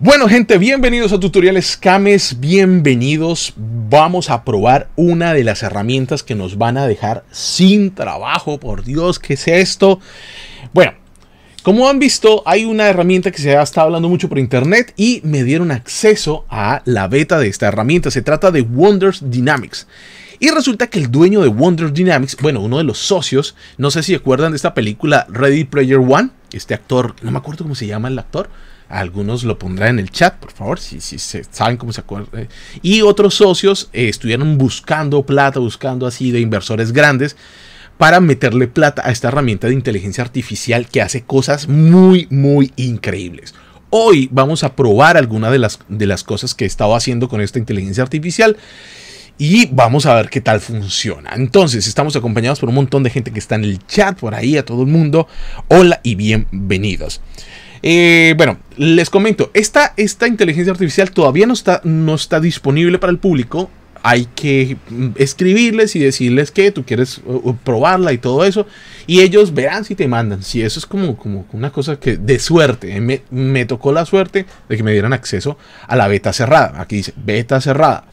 Bueno, gente, bienvenidos a Tutoriales Kames, bienvenidos. Vamos a probar una de las herramientas que nos van a dejar sin trabajo. Por Dios, ¿qué es esto? Bueno, como han visto, hay una herramienta que se ha estado hablando mucho por internet y me dieron acceso a la beta de esta herramienta. Se trata de Wonder Dynamics. Y resulta que el dueño de Wonder Dynamics, bueno, uno de los socios, no sé si acuerdan de esta película Ready Player One, este actor, no me acuerdo cómo se llama el actor, algunos lo pondrán en el chat, por favor, si saben cómo se acuerdan. Y otros socios estuvieron buscando plata, buscando así de inversores grandes para meterle plata a esta herramienta de inteligencia artificial que hace cosas muy, muy increíbles. Hoy vamos a probar alguna de las cosas que he estado haciendo con esta inteligencia artificial. Y vamos a ver qué tal funciona. Entonces, estamos acompañados por un montón de gente que está en el chat, por ahí, a todo el mundo. Hola y bienvenidos. Bueno, les comento, esta inteligencia artificial todavía no está disponible para el público. Hay que escribirles y decirles que tú quieres probarla y todo eso. Y ellos verán si te mandan. Si eso es como una cosa que de suerte. Me tocó la suerte de que me dieran acceso a la beta cerrada. Aquí dice, beta cerrada.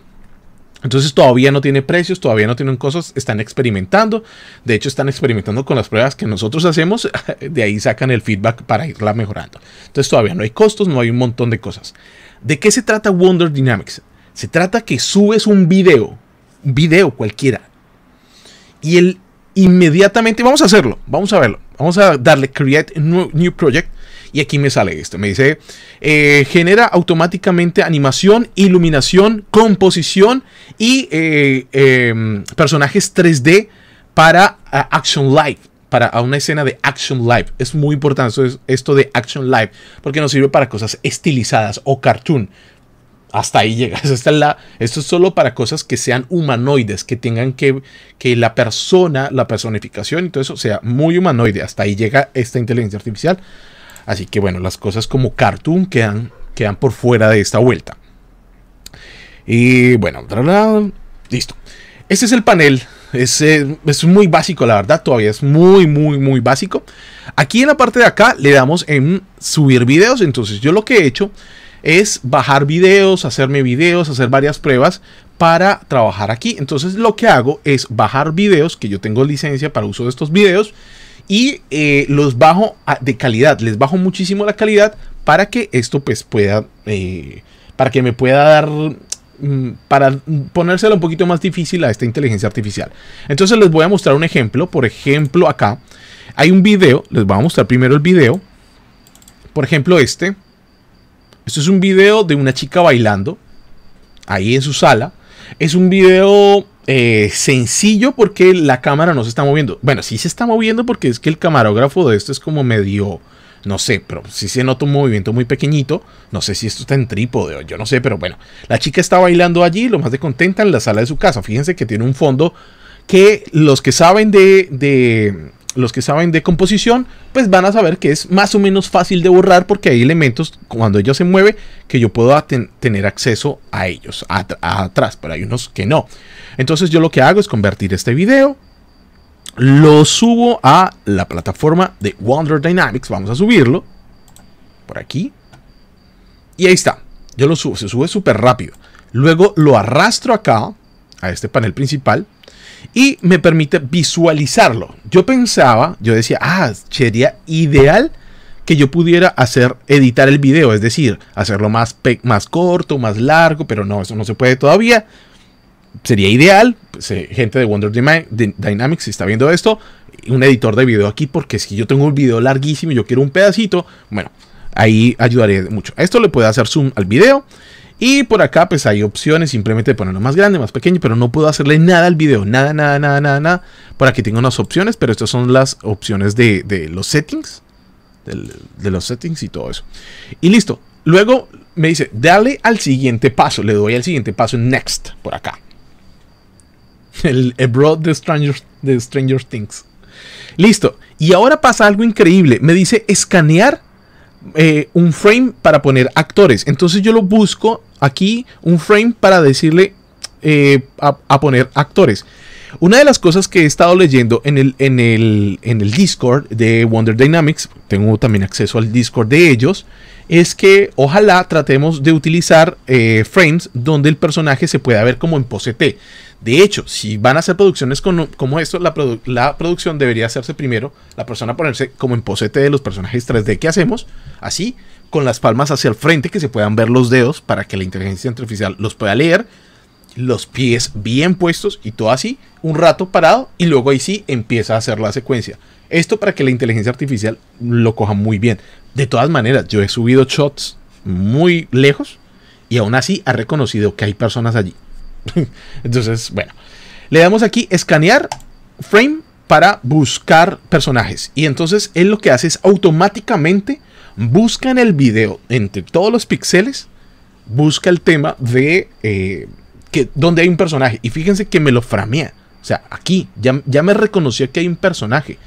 Entonces todavía no tiene precios, todavía no tienen cosas, están experimentando. De hecho, están experimentando con las pruebas que nosotros hacemos. De ahí sacan el feedback para irla mejorando. Entonces todavía no hay costos, no hay un montón de cosas. ¿De qué se trata Wonder Dynamics? Se trata que subes un video cualquiera. Y él inmediatamente, vamos a hacerlo, vamos a verlo. Vamos a darle Create New Project. Y aquí me sale esto, me dice, genera automáticamente animación, iluminación, composición y personajes 3D para Action Live, para una escena de Action Live. Es muy importante esto de Action Live, porque nos sirve para cosas estilizadas o cartoon. Hasta ahí llegas. Esto es solo para cosas que sean humanoides, que tengan que la persona, la personificación y todo eso sea muy humanoide. Hasta ahí llega esta inteligencia artificial. Así que bueno, las cosas como cartoon quedan por fuera de esta vuelta. Y bueno, listo. Este es el panel. Es muy básico, la verdad. Todavía es muy, muy, muy básico. Aquí en la parte de acá le damos en subir videos. Entonces yo lo que he hecho es bajar videos, hacerme videos, hacer varias pruebas para trabajar aquí. Entonces lo que hago es bajar videos, que yo tengo licencia para uso de estos videos. Y los bajo de calidad, les bajo muchísimo la calidad para que esto pues pueda, para que me pueda dar, para ponérsela un poquito más difícil a esta inteligencia artificial. Entonces les voy a mostrar un ejemplo, por ejemplo acá hay un video, les voy a mostrar primero el video, por ejemplo este. Esto es un video de una chica bailando, ahí en su sala. Es un video sencillo porque la cámara no se está moviendo. Bueno, sí se está moviendo porque es que el camarógrafo de esto es como medio, no sé, pero sí se nota un movimiento muy pequeñito. No sé si esto está en trípode o yo no sé, pero bueno. La chica está bailando allí, lo más de contenta, en la sala de su casa. Fíjense que tiene un fondo que los que saben de composición, pues van a saber que es más o menos fácil de borrar porque hay elementos cuando ella se mueve que yo puedo tener acceso a ellos atrás, pero hay unos que no. Entonces yo lo que hago es convertir este video, lo subo a la plataforma de Wonder Dynamics, vamos a subirlo por aquí y ahí está, yo lo subo, se sube súper rápido. Luego lo arrastro acá a este panel principal y me permite visualizarlo. Yo pensaba, yo decía, sería ideal que yo pudiera editar el video, es decir, hacerlo más corto, más largo, pero no, eso no se puede todavía. Sería ideal, pues, gente de Wonder Dynamics, si está viendo esto, un editor de video aquí, porque si yo tengo un video larguísimo y yo quiero un pedacito, bueno, ahí ayudaría mucho. A esto le puedo hacer zoom al video. Y por acá pues hay opciones simplemente de ponerlo más grande, más pequeño, pero no puedo hacerle nada al video, nada. Por aquí tengo unas opciones, pero estas son las opciones de los settings, de los settings y todo eso. Y listo, luego me dice, dale al siguiente paso, le doy al siguiente paso, next, por acá. El bro de Stranger Things. Listo, y ahora pasa algo increíble, me dice escanear. Un frame para poner actores. Entonces yo lo busco aquí, un frame para decirle a poner actores. Una de las cosas que he estado leyendo en el Discord de Wonder Dynamics, tengo también acceso al Discord de ellos, es que ojalá tratemos de utilizar frames donde el personaje se pueda ver como en pose T. De hecho, si van a hacer producciones como esto, la producción debería hacerse primero, la persona ponerse como en pose T de los personajes 3D que hacemos, así, con las palmas hacia el frente, que se puedan ver los dedos para que la inteligencia artificial los pueda leer, los pies bien puestos y todo así, un rato parado, y luego ahí sí empieza a hacer la secuencia. Esto para que la inteligencia artificial lo coja muy bien. De todas maneras, yo he subido shots muy lejos y aún así ha reconocido que hay personas allí. Entonces, bueno, le damos aquí escanear frame para buscar personajes. Y entonces él lo que hace es automáticamente busca en el video, entre todos los píxeles, busca el tema de donde hay un personaje. Y fíjense que me lo framea. O sea, aquí ya me reconoció que hay un personaje.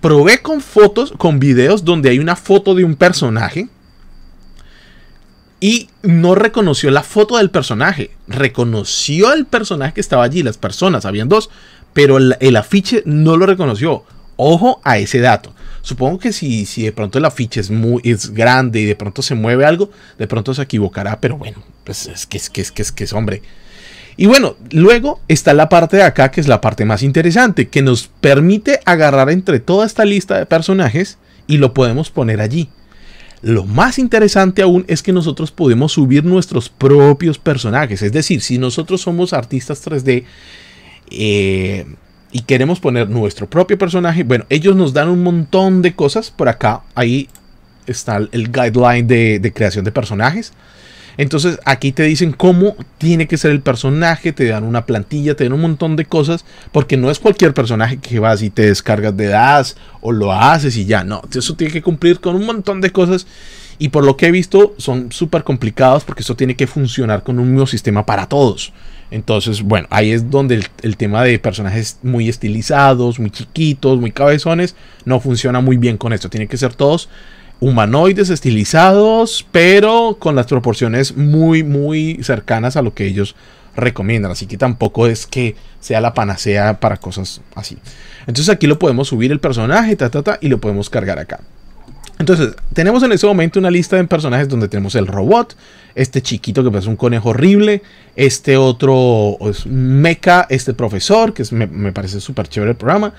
Probé con fotos, con videos donde hay una foto de un personaje. Y no reconoció la foto del personaje. Reconoció el personaje que estaba allí, las personas, habían dos. Pero el afiche no lo reconoció. Ojo a ese dato. Supongo que si de pronto el afiche es grande y de pronto se mueve algo, de pronto se equivocará. Pero bueno, pues es que es hombre. Y bueno, luego está la parte de acá, que es la parte más interesante, que nos permite agarrar entre toda esta lista de personajes y lo podemos poner allí. Lo más interesante aún es que nosotros podemos subir nuestros propios personajes. Es decir, si nosotros somos artistas 3D y queremos poner nuestro propio personaje, bueno, ellos nos dan un montón de cosas. Por acá, ahí está el guideline de creación de personajes. Entonces aquí te dicen cómo tiene que ser el personaje, te dan una plantilla, te dan un montón de cosas, porque no es cualquier personaje que vas y te descargas de DAZ o lo haces y ya, no, eso tiene que cumplir con un montón de cosas y por lo que he visto son súper complicados porque esto tiene que funcionar con un mismo sistema para todos. Entonces, bueno, ahí es donde el tema de personajes muy estilizados, muy chiquitos, muy cabezones, no funciona muy bien con esto, tiene que ser todos humanoides estilizados, pero con las proporciones muy, muy cercanas a lo que ellos recomiendan. Así que tampoco es que sea la panacea para cosas así. Entonces aquí lo podemos subir el personaje, y lo podemos cargar acá. Entonces, tenemos en este momento una lista de personajes donde tenemos el robot, este chiquito que parece un conejo horrible, este otro es mecha, este profesor, que me parece súper chévere el programa,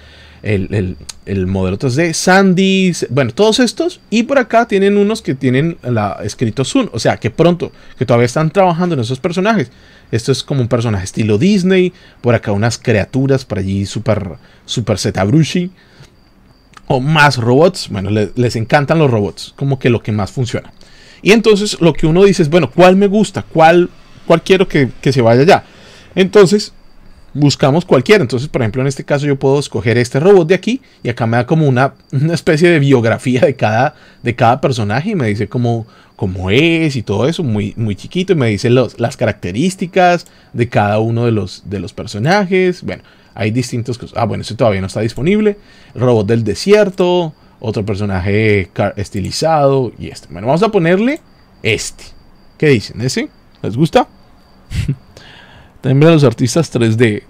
el modelo 3D, Sandy, bueno, todos estos, y por acá tienen unos que tienen escrito Zoom, o sea, que todavía están trabajando en esos personajes. Esto es como un personaje estilo Disney, por acá unas criaturas, por allí súper ZBrush. O más robots, bueno, les encantan los robots, como que lo que más funciona. Y entonces lo que uno dice es, bueno, ¿cuál me gusta? ¿Cuál quiero que se vaya allá? Entonces buscamos cualquiera. Entonces, por ejemplo, en este caso yo puedo escoger este robot de aquí y acá me da como una especie de biografía de cada personaje y me dice cómo es y todo eso, muy, muy chiquito, y me dice las características de cada uno de los personajes. Bueno, hay distintos cosas. Ah, bueno, eso todavía no está disponible. Robot del desierto, otro personaje estilizado y este. Bueno, vamos a ponerle este. ¿Qué dicen? ¿Ese? ¿Les gusta? También a los artistas 3D.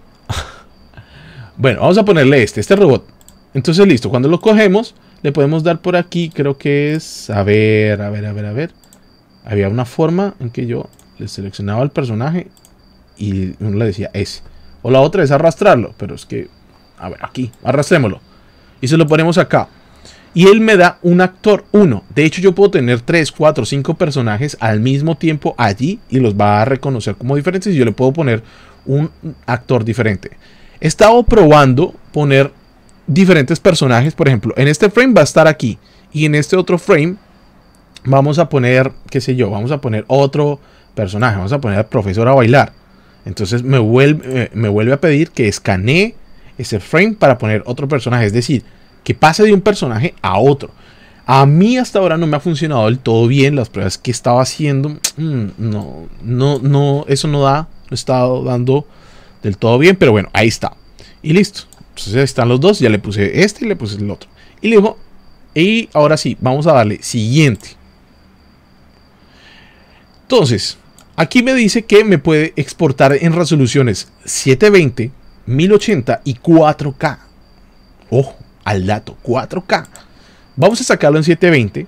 Bueno, vamos a ponerle este robot. Entonces, listo. Cuando lo cogemos, le podemos dar por aquí. Creo que es... A ver. Había una forma en que yo le seleccionaba el personaje y uno le decía ese. O la otra es arrastrarlo, pero es que... A ver, aquí, arrastrémoslo. Y se lo ponemos acá. Y él me da un actor, uno. De hecho, yo puedo tener 3, 4, 5 personajes al mismo tiempo allí y los va a reconocer como diferentes. Y yo le puedo poner un actor diferente. He estado probando poner diferentes personajes. Por ejemplo, en este frame va a estar aquí. Y en este otro frame vamos a poner, qué sé yo, vamos a poner otro personaje. Vamos a poner al profesor a bailar. Entonces me vuelve a pedir que escanee ese frame para poner otro personaje. Es decir, que pase de un personaje a otro. A mí hasta ahora no me ha funcionado del todo bien. Las pruebas que estaba haciendo, eso no está dando del todo bien. Pero bueno, ahí está. Y listo. Entonces ahí están los dos. Ya le puse este y le puse el otro. Y le dijo, y ahora sí, vamos a darle siguiente. Entonces... Aquí me dice que me puede exportar en resoluciones 720, 1080 y 4K. Ojo al dato, 4K. Vamos a sacarlo en 720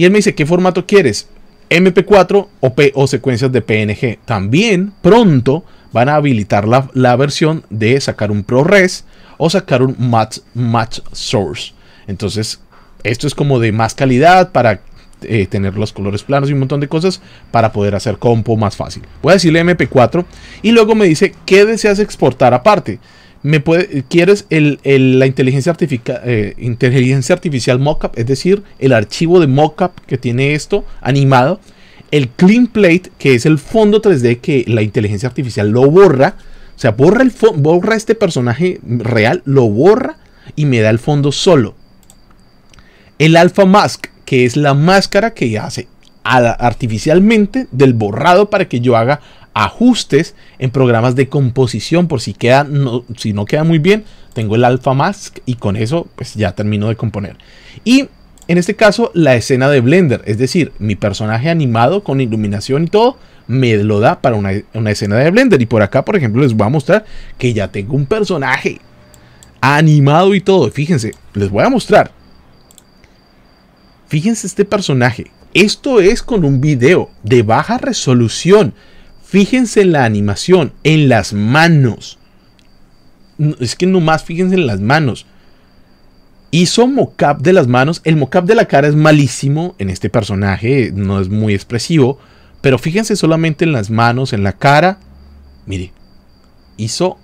Y él me dice, ¿qué formato quieres? MP4 o secuencias de PNG. También pronto van a habilitar la versión de sacar un ProRes o sacar un Match Source. Entonces, esto es como de más calidad para tener los colores planos y un montón de cosas para poder hacer compo más fácil. Voy a decirle MP4 y luego me dice, ¿qué deseas exportar aparte? ¿Quieres la inteligencia artificial mockup? Es decir, el archivo de mockup que tiene esto animado. El clean plate, que es el fondo 3D que la inteligencia artificial lo borra. O sea, borra este personaje real, lo borra y me da el fondo solo. El alpha mask, que es la máscara que hace artificialmente del borrado para que yo haga ajustes en programas de composición por si queda, si no queda muy bien. Tengo el alpha mask y con eso pues ya termino de componer. Y en este caso la escena de Blender, es decir, mi personaje animado con iluminación y todo, me lo da para una escena de Blender. Y por acá, por ejemplo, les voy a mostrar que ya tengo un personaje animado y todo. Fíjense, les voy a mostrar. Fíjense este personaje. Esto es con un video de baja resolución. Fíjense en la animación, en las manos. Es que nomás fíjense en las manos. Hizo mockup de las manos. El mockup de la cara es malísimo en este personaje. No es muy expresivo. Pero fíjense solamente en las manos, en la cara. Mire, hizo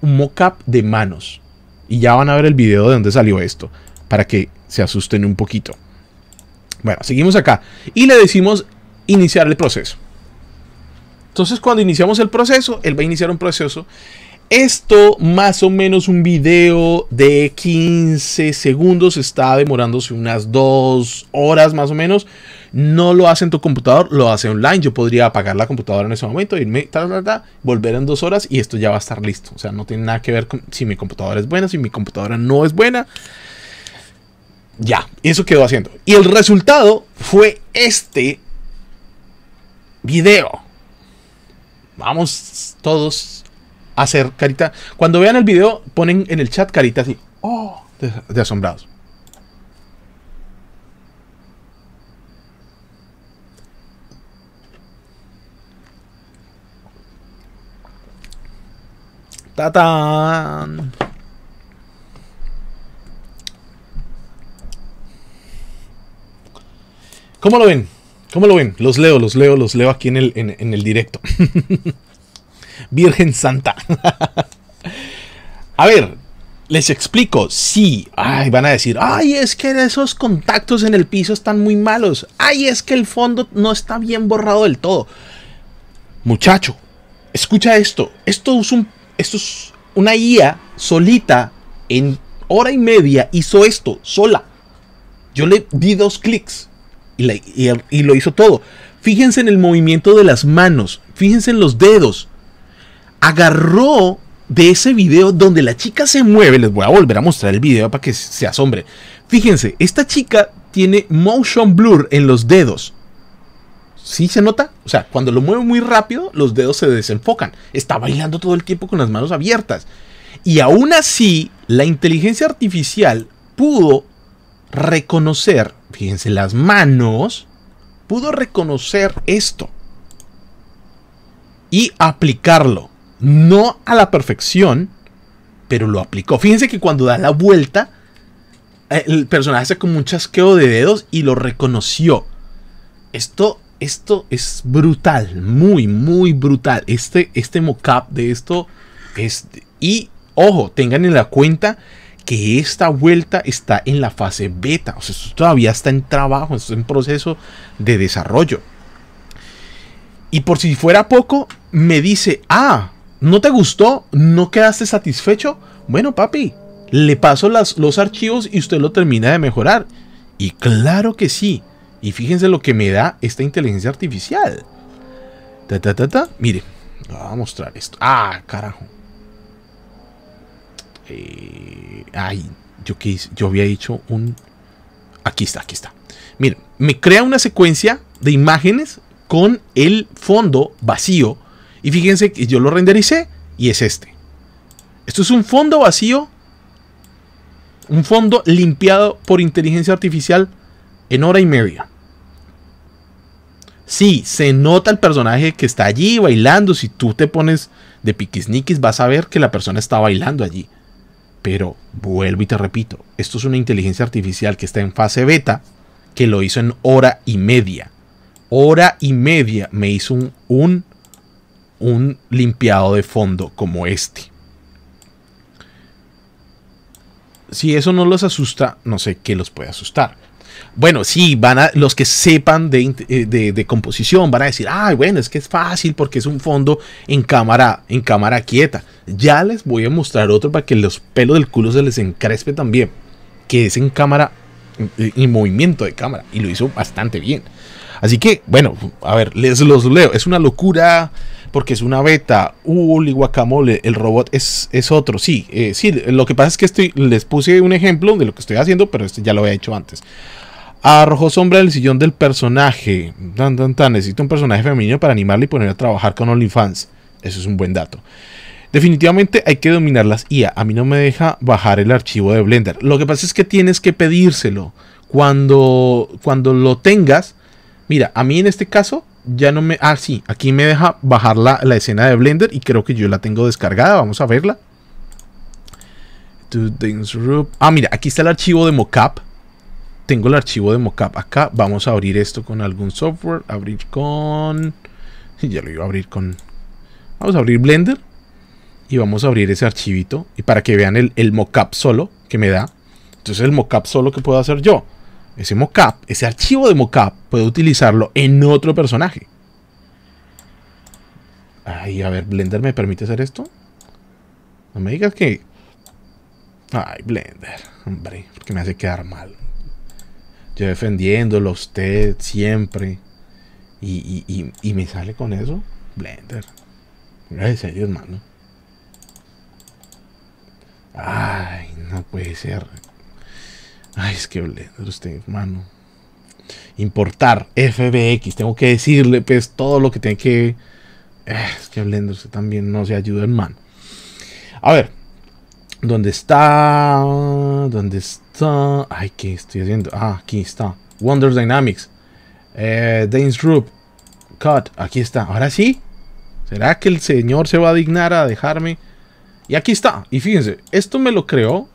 un mockup de manos. Y ya van a ver el video de dónde salió esto, para que se asusten un poquito. Bueno, seguimos acá. Y le decimos iniciar el proceso. Entonces, cuando iniciamos el proceso, él va a iniciar un proceso. Esto, más o menos un video de 15 segundos, está demorándose unas 2 horas más o menos. No lo hace en tu computador, lo hace online. Yo podría apagar la computadora en ese momento, irme, volver en 2 horas y esto ya va a estar listo. O sea, no tiene nada que ver con si mi computadora es buena, si mi computadora no es buena. Ya, eso quedó haciendo. Y el resultado fue este video. Vamos todos a hacer carita. Cuando vean el video, ponen en el chat carita así. Oh, de asombrados. ¡Tatán! ¿Cómo lo ven? ¿Cómo lo ven? Los leo aquí en el directo. Virgen Santa. A ver, les explico. Sí, ay, van a decir, ay, es que esos contactos en el piso están muy malos. Ay, es que el fondo no está bien borrado del todo. Muchacho, escucha esto. Esto es una IA solita, en hora y media hizo esto, sola. Yo le di 2 clics. Y lo hizo todo. Fíjense en el movimiento de las manos. Fíjense en los dedos. Agarró de ese video donde la chica se mueve. Les voy a volver a mostrar el video para que se asombre. Fíjense, esta chica tiene motion blur en los dedos. ¿Sí se nota? O sea, cuando lo mueve muy rápido, los dedos se desenfocan. Está bailando todo el tiempo con las manos abiertas. Y aún así, la inteligencia artificial pudo reconocer, fíjense, las manos, pudo reconocer esto y aplicarlo, no a la perfección, pero lo aplicó. Fíjense que cuando da la vuelta, el personaje hace como un chasqueo de dedos y lo reconoció. Esto es brutal, muy, muy brutal. Este mockup de esto es... Y, ojo, tengan en la cuenta que esta vuelta está en la fase beta. O sea, esto todavía está en trabajo, esto es en proceso de desarrollo. Y por si fuera poco, me dice, ah, ¿no te gustó? ¿No quedaste satisfecho? Bueno, papi, le paso los archivos y usted lo termina de mejorar. Y claro que sí. Y fíjense lo que me da esta inteligencia artificial. Mire, voy a mostrar esto. Ah, carajo. Ay, yo había hecho un... Aquí está. Miren, me crea una secuencia de imágenes con el fondo vacío. Y fíjense que yo lo rendericé y es este. Esto es un fondo vacío. Un fondo limpiado por inteligencia artificial en hora y media. Sí, se nota el personaje que está allí bailando. Si tú te pones de piquisniquis, vas a ver que la persona está bailando allí. Pero vuelvo y te repito, esto es una inteligencia artificial que está en fase beta, que lo hizo en hora y media. Hora y media me hizo un limpiado de fondo como este. Si eso no los asusta, no sé qué los puede asustar. Bueno, sí, los que sepan de composición van a decir, ay, bueno, es que es fácil porque es un fondo en cámara quieta. Ya les voy a mostrar otro para que los pelos del culo se les encrespe también, que es en cámara, en movimiento de cámara, y lo hizo bastante bien. Así que, bueno, a ver, les los leo. Es una locura porque es una beta. Uli guacamole, el robot es otro. Sí, sí, lo que pasa es que les puse un ejemplo de lo que estoy haciendo, pero este ya lo había hecho antes. Arrojó sombra del sillón del personaje. Tan, tan, tan. Necesito un personaje femenino para animarle y poner a trabajar con OnlyFans. Eso es un buen dato. Definitivamente hay que dominar las IA. A mí no me deja bajar el archivo de Blender. Lo que pasa es que tienes que pedírselo. Cuando lo tengas. Mira, a mí en este caso ya no me... Ah, sí, aquí me deja bajar la escena de Blender y creo que yo la tengo descargada. Vamos a verla. Ah, mira, aquí está el archivo de mockup. Tengo el archivo de mockup acá. Vamos a abrir esto con algún software. Abrir con... Sí, ya lo iba a abrir con... Vamos a abrir Blender. Y vamos a abrir ese archivito. Y para que vean el mockup solo que me da. Entonces el mockup solo que puedo hacer yo. Ese mockup, ese archivo de mockup, puedo utilizarlo en otro personaje. Ay, a ver, Blender me permite hacer esto. No me digas que... Ay, Blender, hombre, porque me hace quedar mal. Yo defendiéndolo a usted siempre. Y me sale con eso. Blender. En serio, hermano. Ay, no puede ser. Ay, es que Blender, usted, hermano. Importar FBX. Tengo que decirle, pues, todo lo que tiene que... Es que Blender, usted también no se ayuda, hermano. A ver. ¿Dónde está? ¿Dónde está? Ay, ¿qué estoy haciendo? Ah, aquí está. Wonder Dynamics. Dance Group. Cut. Aquí está. Ahora sí. ¿Será que el señor se va a dignar a dejarme? Y aquí está. Y fíjense, esto me lo creó.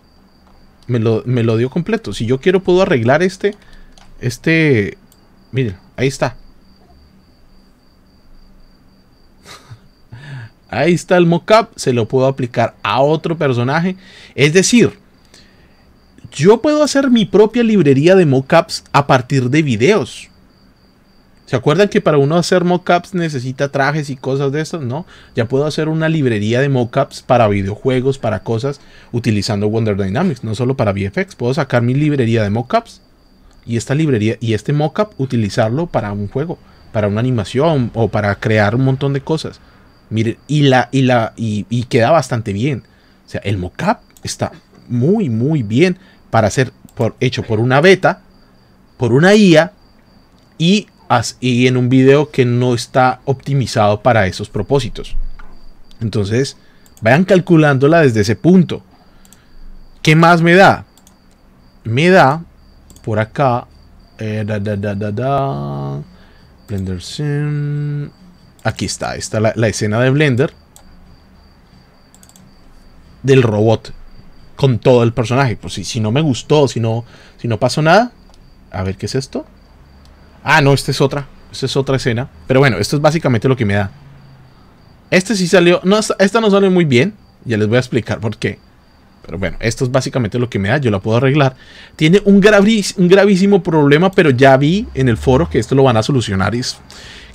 Me lo dio completo. Si yo quiero puedo arreglar este. Miren, ahí está. Ahí está el mockup. Se lo puedo aplicar a otro personaje. Es decir, yo puedo hacer mi propia librería de mockups a partir de videos. ¿Se acuerdan que para uno hacer mockups necesita trajes y cosas de estas? No, ya puedo hacer una librería de mockups para videojuegos, para cosas, utilizando Wonder Dynamics, no solo para VFX. Puedo sacar mi librería de mockups y esta librería y este mockup utilizarlo para un juego, para una animación o para crear un montón de cosas. Miren, y queda bastante bien. O sea, el mockup está muy, muy bien para ser hecho por una beta, por una IA y en un video que no está optimizado para esos propósitos. Entonces vayan calculándola desde ese punto. ¿Qué más me da? Me da por acá Blender Sim. Aquí está, está la escena de Blender del robot con todo el personaje. Pues si no me gustó, si no pasó nada. A ver, ¿qué es esto? Ah, no, esta es otra escena. Pero bueno, esto es básicamente lo que me da. Este sí salió, no, esta no salió muy bien. Ya les voy a explicar por qué. Pero bueno, esto es básicamente lo que me da. Yo la puedo arreglar. Tiene un gravísimo problema, pero ya vi en el foro que esto lo van a solucionar.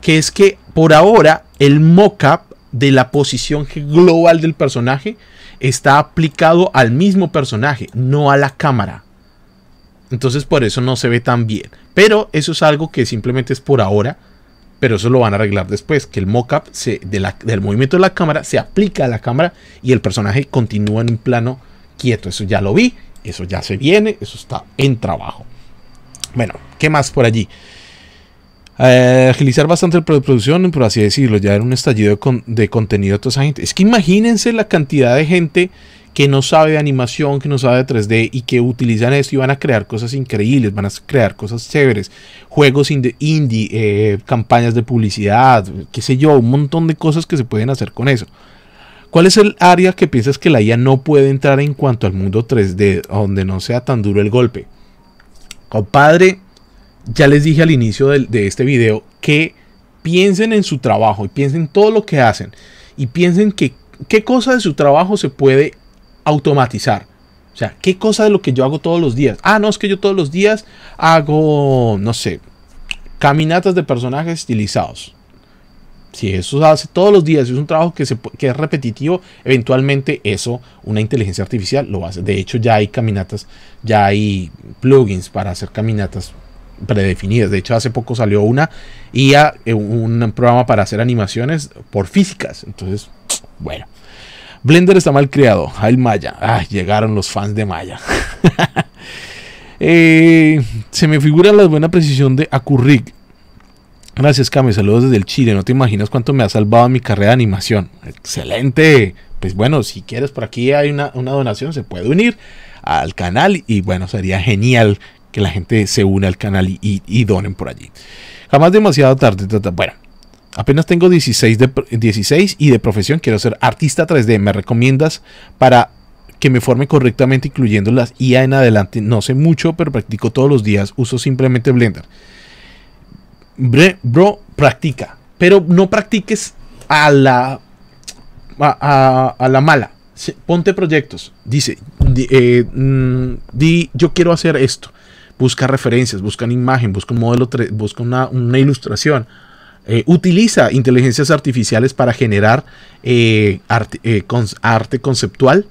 Que es que por ahora el mockup de la posición global del personaje está aplicado al mismo personaje, no a la cámara. Entonces por eso no se ve tan bien. Pero eso es algo que simplemente es por ahora. Pero eso lo van a arreglar después. Que el mockup del movimiento de la cámara se aplica a la cámara. Y el personaje continúa en un plano quieto. Eso ya lo vi. Eso ya se viene. Eso está en trabajo. Bueno, ¿qué más por allí? Agilizar bastante la producción, por así decirlo. Ya era un estallido de contenido de toda esa gente. Es que imagínense la cantidad de gente que no sabe de animación, que no sabe de 3D y que utilizan esto y van a crear cosas increíbles, van a crear cosas chéveres, juegos indie, campañas de publicidad, qué sé yo, un montón de cosas que se pueden hacer con eso. ¿Cuál es el área que piensas que la IA no puede entrar en cuanto al mundo 3D, donde no sea tan duro el golpe? Compadre, ya les dije al inicio de este video que piensen en su trabajo y piensen todo lo que hacen y piensen que qué cosa de su trabajo se puede automatizar. O sea, qué cosa de lo que yo hago todos los días. Ah, no, es que yo todos los días hago, no sé, caminatas de personajes estilizados. Si eso se hace todos los días, si es un trabajo que es repetitivo, eventualmente eso, una inteligencia artificial lo hace. De hecho, ya hay caminatas, ya hay plugins para hacer caminatas predefinidas. De hecho, hace poco salió una IA, un programa para hacer animaciones por físicas. Entonces, bueno. Blender está mal creado. Ay, Maya. Ay, llegaron los fans de Maya. Se me figura la buena precisión de Akurrig. Gracias, Kame. Saludos desde el Chile. No te imaginas cuánto me ha salvado mi carrera de animación. Excelente. Pues bueno, si quieres, por aquí hay una donación. Se puede unir al canal. Y bueno, sería genial que la gente se une al canal y donen por allí. Jamás demasiado tarde. Bueno, apenas tengo 16 y de profesión quiero ser artista 3D. ¿Me recomiendas para que me forme correctamente, incluyendo las IA en adelante? No sé mucho, pero practico todos los días. Uso simplemente Blender. Bro, practica. Pero no practiques a la mala. Ponte proyectos. Dice, yo quiero hacer esto. Busca referencias, busca una imagen, busca un modelo, busca una ilustración. Utiliza inteligencias artificiales para generar arte conceptual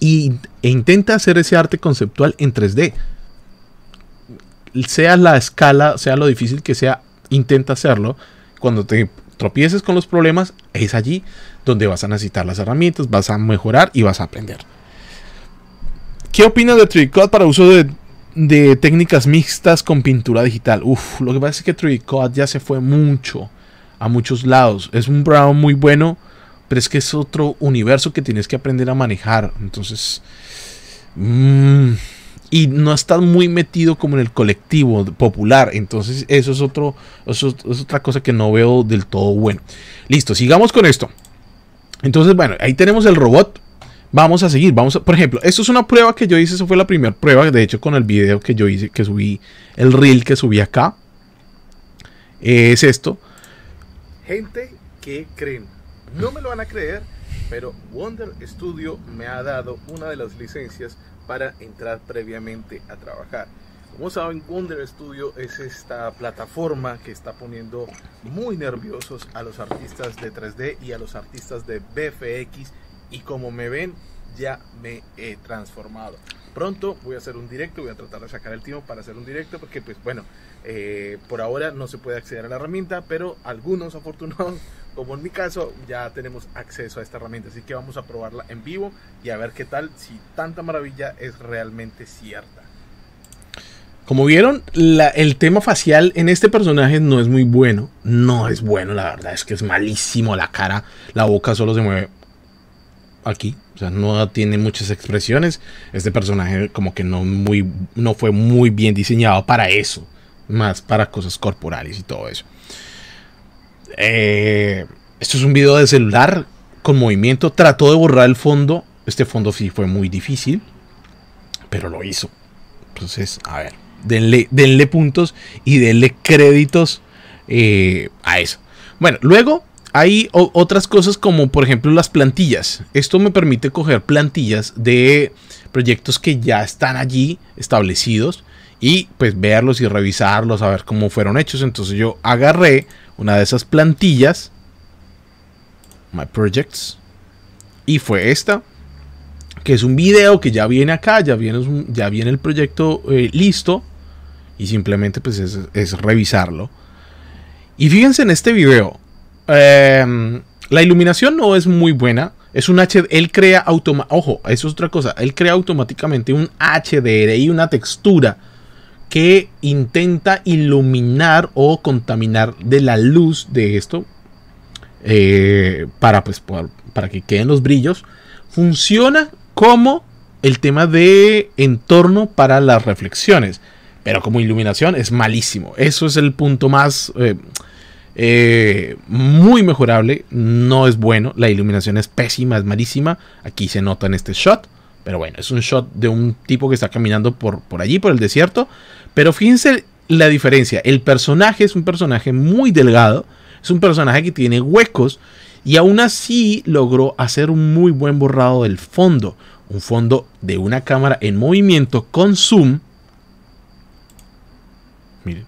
e intenta hacer ese arte conceptual en 3D. Sea la escala, sea lo difícil que sea, intenta hacerlo. Cuando te tropieces con los problemas, es allí donde vas a necesitar las herramientas, vas a mejorar y vas a aprender. ¿Qué opinas de Tricot para uso de técnicas mixtas con pintura digital? Uf, lo que pasa es que 3D ya se fue mucho a muchos lados. Es un programa muy bueno, pero es que es otro universo que tienes que aprender a manejar. Entonces, y no estás muy metido como en el colectivo popular. Entonces, eso es otra cosa que no veo del todo bueno. Listo, sigamos con esto. Entonces, bueno, ahí tenemos el robot. Vamos a seguir, por ejemplo, esto es una prueba que yo hice, eso fue la primera prueba, de hecho con el video que yo hice, que subí, el reel que subí acá, es esto. Gente, ¿qué creen? No me lo van a creer, pero Wonder Studio me ha dado una de las licencias para entrar previamente a trabajar. Como saben, Wonder Studio es esta plataforma que está poniendo muy nerviosos a los artistas de 3D y a los artistas de VFX. Y como me ven, ya me he transformado. Pronto voy a hacer un directo, voy a tratar de sacar el tiempo para hacer un directo porque, pues bueno, por ahora no se puede acceder a la herramienta, pero algunos afortunados, como en mi caso, ya tenemos acceso a esta herramienta. Así que vamos a probarla en vivo y a ver qué tal, si tanta maravilla es realmente cierta. Como vieron, el tema facial en este personaje no es muy bueno. No es bueno, la verdad es que es malísimo la cara, la boca solo se mueve aquí, o sea, no tiene muchas expresiones. Este personaje como que no fue muy bien diseñado para eso, más para cosas corporales y todo eso. Esto es un video de celular con movimiento. Trató de borrar el fondo. Este fondo sí fue muy difícil, pero lo hizo. Entonces, a ver, denle puntos y denle créditos a eso. Bueno, luego hay otras cosas como, por ejemplo, las plantillas. Esto me permite coger plantillas de proyectos que ya están allí establecidos y pues verlos y revisarlos, a ver cómo fueron hechos. Entonces yo agarré una de esas plantillas, My Projects, y fue esta, que es un video que ya viene acá, ya viene el proyecto listo y simplemente pues es revisarlo. Y fíjense en este video. La iluminación no es muy buena. Es un HD. Él crea ojo, eso es otra cosa. Él crea automáticamente un HDR y una textura que intenta iluminar o contaminar de la luz de esto, para que queden los brillos. funciona como el tema de entorno para las reflexiones, pero como iluminación es malísimo. Eso es el punto más muy mejorable. No es bueno, la iluminación es pésima, es malísima. Aquí se nota en este shot, pero bueno, es un shot de un tipo que está caminando por allí, por el desierto. Pero fíjense la diferencia. El personaje es un personaje muy delgado, es un personaje que tiene huecos, y aún así logró hacer un muy buen borrado del fondo. Un fondo de una cámara en movimiento con zoom. Miren.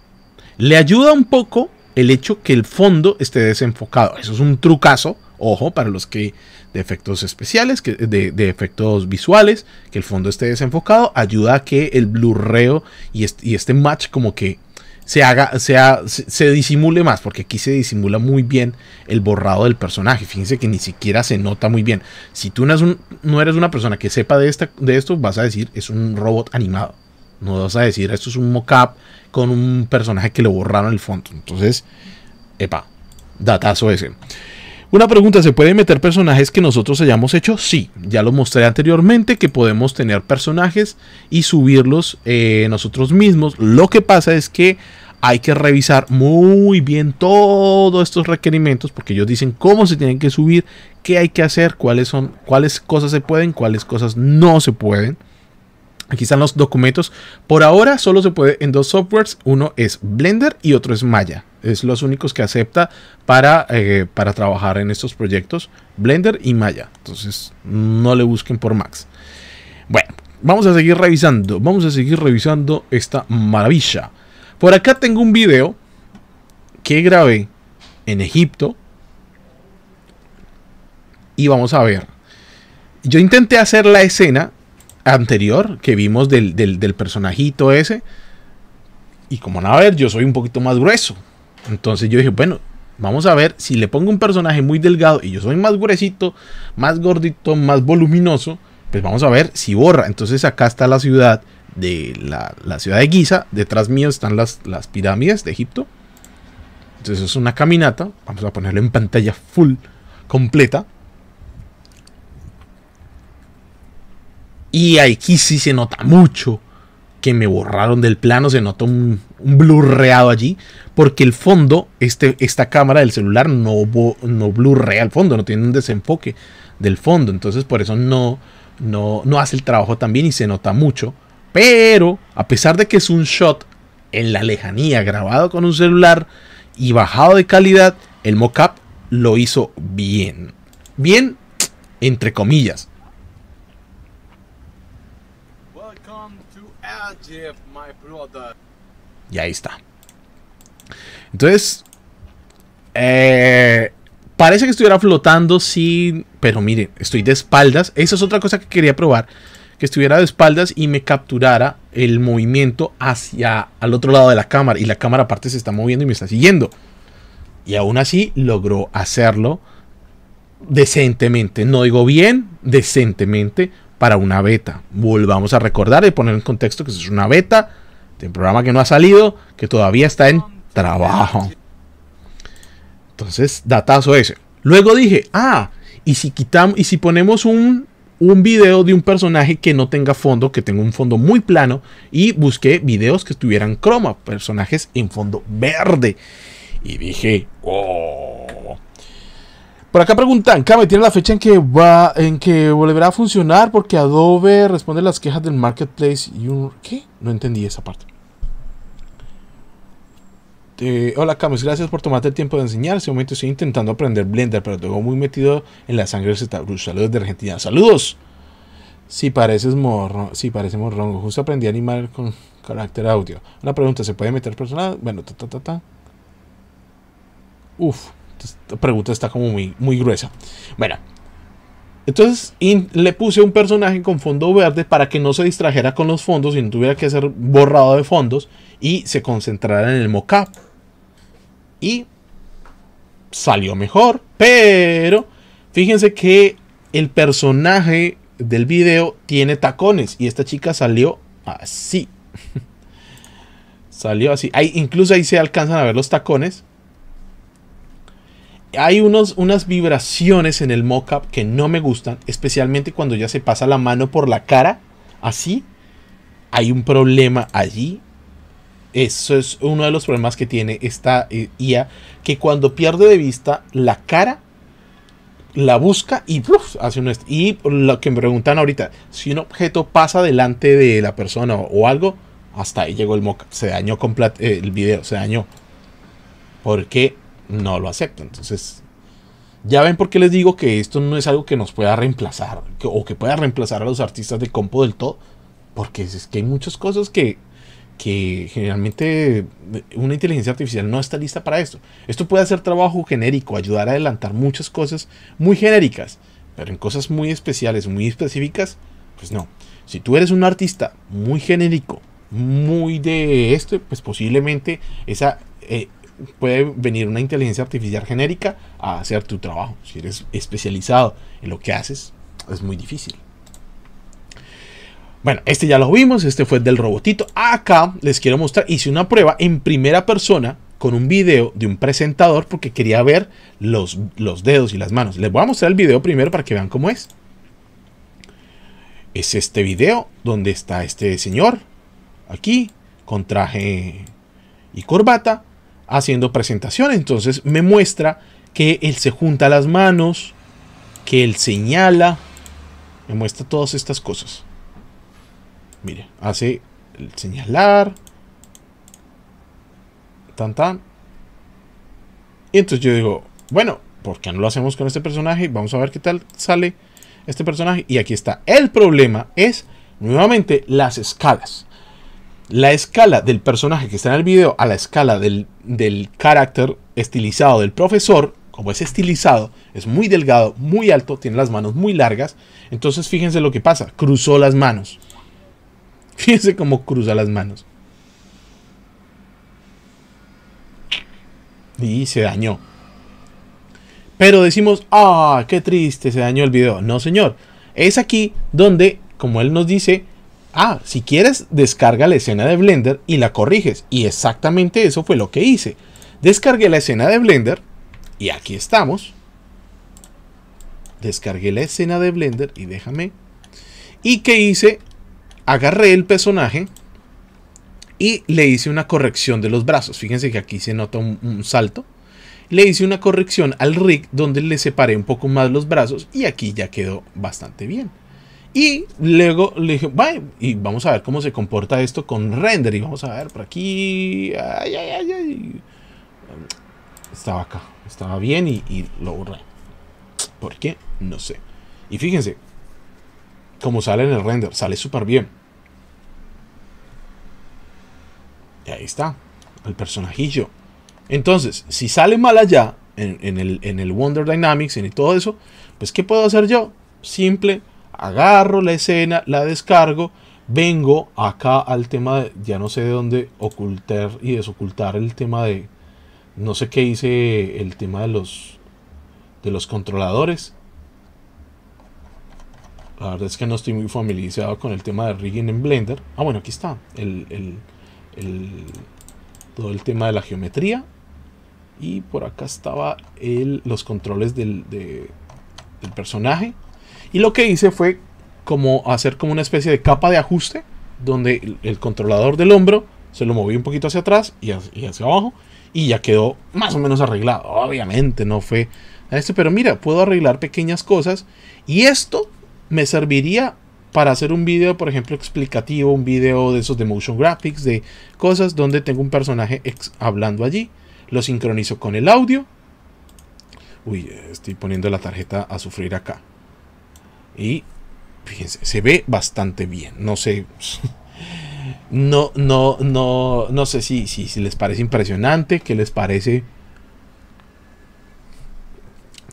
Le ayuda un poco el hecho que el fondo esté desenfocado. Eso es un trucazo. Ojo, para los que de efectos especiales, de efectos visuales, que el fondo esté desenfocado ayuda a que el blurreo y este match como que se disimule más, porque aquí se disimula muy bien el borrado del personaje. Fíjense que ni siquiera se nota muy bien. Si tú no eres una persona que sepa de esto, vas a decir es un robot animado. No vas a decir esto es un mockup con un personaje que lo borraron el fondo. Entonces, epa, datazo ese. Una pregunta, ¿se pueden meter personajes que nosotros hayamos hecho? Sí, ya lo mostré anteriormente, que podemos tener personajes y subirlos nosotros mismos. Lo que pasa es que hay que revisar muy bien todos estos requerimientos, porque ellos dicen cómo se tienen que subir, qué hay que hacer, cuáles cosas se pueden, cuáles cosas no se pueden. Aquí están los documentos. Por ahora solo se puede en dos softwares. Uno es Blender y otro es Maya. Es los únicos que acepta para trabajar en estos proyectos. Blender y Maya. Entonces no le busquen por Max. Bueno, vamos a seguir revisando. Vamos a seguir revisando esta maravilla. Por acá tengo un video que grabé en Egipto. Y vamos a ver. Yo intenté hacer la escena anterior que vimos del personajito ese, y como van a ver, yo soy un poquito más grueso. Entonces yo dije, bueno, vamos a ver si le pongo un personaje muy delgado y yo soy más gruesito, más gordito, más voluminoso, pues vamos a ver si borra. Entonces acá está la ciudad de la ciudad de Giza, detrás mío están las pirámides de Egipto. Entonces es una caminata, vamos a ponerlo en pantalla full, completa. Y aquí sí se nota mucho que me borraron del plano, se nota un blurreado allí, porque el fondo, esta cámara del celular no blurrea el fondo, no tiene un desenfoque del fondo, entonces por eso no hace el trabajo tan bien y se nota mucho. Pero a pesar de que es un shot en la lejanía, grabado con un celular y bajado de calidad, el mockup lo hizo bien. Bien, entre comillas. Y ahí está. Entonces parece que estuviera flotando, sí, pero miren, estoy de espaldas. Esa es otra cosa que quería probar, que estuviera de espaldas y me capturara el movimiento hacia al otro lado de la cámara, y la cámara aparte se está moviendo y me está siguiendo, y aún así logró hacerlo decentemente. No digo bien, decentemente para una beta. Volvamos a recordar y poner en contexto que eso es una beta de un programa que no ha salido, que todavía está en trabajo. Entonces, datazo ese. Luego dije, y si ponemos un video de un personaje que no tenga fondo, que tenga un fondo muy plano, y busqué videos que estuvieran croma, personajes en fondo verde, y dije, oh. Por acá preguntan, Kame, ¿tiene la fecha en que volverá a funcionar? Porque Adobe responde las quejas del Marketplace y un... ¿Qué? No entendí esa parte. Hola, Kame, gracias por tomarte el tiempo de enseñar. En este momento estoy intentando aprender Blender, pero tengo muy metido en la sangre de ZBrush. Saludos de Argentina. ¡Saludos! Si pareces morro, si parecemos rongo. Justo aprendí a animar con carácter audio. Una pregunta, ¿se puede meter personal? Bueno, Uf. Esta pregunta está como muy gruesa. Bueno, entonces le puse un personaje con fondo verde para que no se distrajera con los fondos y no tuviera que hacer borrado de fondos y se concentrara en el mockup. Y salió mejor, pero fíjense que el personaje del video tiene tacones y esta chica salió así. Salió así. Ahí, incluso ahí se alcanzan a ver los tacones. hay unas vibraciones en el mockup que no me gustan, especialmente cuando ya se pasa la mano por la cara, así. Hay un problema allí. Eso es uno de los problemas que tiene esta IA, que cuando pierde de vista la cara, la busca y ¡pluf! Hace un... Y lo que me preguntan ahorita, si un objeto pasa delante de la persona o algo, hasta ahí llegó el mockup. Se dañó el video, se dañó. Porque no lo acepto. Entonces, ya ven por qué les digo que esto no es algo que nos pueda reemplazar, o que pueda reemplazar a los artistas de compo del todo. Porque es que hay muchas cosas que generalmente una inteligencia artificial no está lista para esto. Esto puede hacer trabajo genérico, ayudar a adelantar muchas cosas muy genéricas, pero en cosas muy especiales, muy específicas, pues no. Si tú eres un artista muy genérico, muy de esto, pues posiblemente esa puede venir una inteligencia artificial genérica a hacer tu trabajo. Si eres especializado en lo que haces, es muy difícil. Bueno, este ya lo vimos, este fue el del robotito. Acá les quiero mostrar, hice una prueba en primera persona con un video de un presentador porque quería ver los dedos y las manos. Les voy a mostrar el video primero para que vean cómo es. Es este video donde está este señor aquí con traje y corbata haciendo presentación. Entonces me muestra que él se junta las manos, que él señala, me muestra todas estas cosas. Mire, hace el señalar. Tan tan. Y entonces yo digo, bueno, ¿por qué no lo hacemos con este personaje? Vamos a ver qué tal sale este personaje. Y aquí está. El problema es, nuevamente, las escalas. La escala del personaje que está en el video a la escala del carácter estilizado del profesor. Como es estilizado, es muy delgado, muy alto, tiene las manos muy largas. Entonces fíjense lo que pasa. Cruzó las manos. Fíjense cómo cruza las manos. Y se dañó. Pero decimos, ¡ah, qué triste! Se dañó el video. No, señor. Es aquí donde, como él nos dice, ah, si quieres, descarga la escena de Blender y la corriges. Y exactamente eso fue lo que hice. Descargué la escena de Blender y aquí estamos. Descargué la escena de Blender y déjame. ¿Y qué hice? Agarré el personaje y le hice una corrección de los brazos. Fíjense que aquí se nota un salto. Le hice una corrección al rig donde le separé un poco más los brazos y aquí ya quedó bastante bien. Y luego le dije, vaya, y vamos a ver cómo se comporta esto con render. Y vamos a ver por aquí. Ay, ay, ay, ay. Estaba acá, estaba bien y lo borré. ¿Por qué? No sé. Y fíjense, como sale en el render, sale súper bien. Y ahí está, el personajillo. Entonces, si sale mal allá, en el Wonder Dynamics, en todo eso, pues ¿qué puedo hacer yo? Simple, agarro la escena, la descargo, vengo acá al tema de, ya no sé de dónde ocultar y desocultar el tema de, no sé qué hice, el tema de los controladores. La verdad es que no estoy muy familiarizado con el tema de rigging en Blender. Ah, bueno, aquí está todo el tema de la geometría. Y por acá estaba los controles del personaje. Y lo que hice fue como hacer como una especie de capa de ajuste, donde el controlador del hombro se lo moví un poquito hacia atrás y hacia abajo. Y ya quedó más o menos arreglado. Obviamente no fue esto, pero mira, puedo arreglar pequeñas cosas. Y esto me serviría para hacer un video, por ejemplo, explicativo, un video de esos de motion graphics, de cosas donde tengo un personaje hablando allí, lo sincronizo con el audio. Uy, estoy poniendo la tarjeta a sufrir acá. Y fíjense, se ve bastante bien. No sé, no sé si les parece impresionante, qué les parece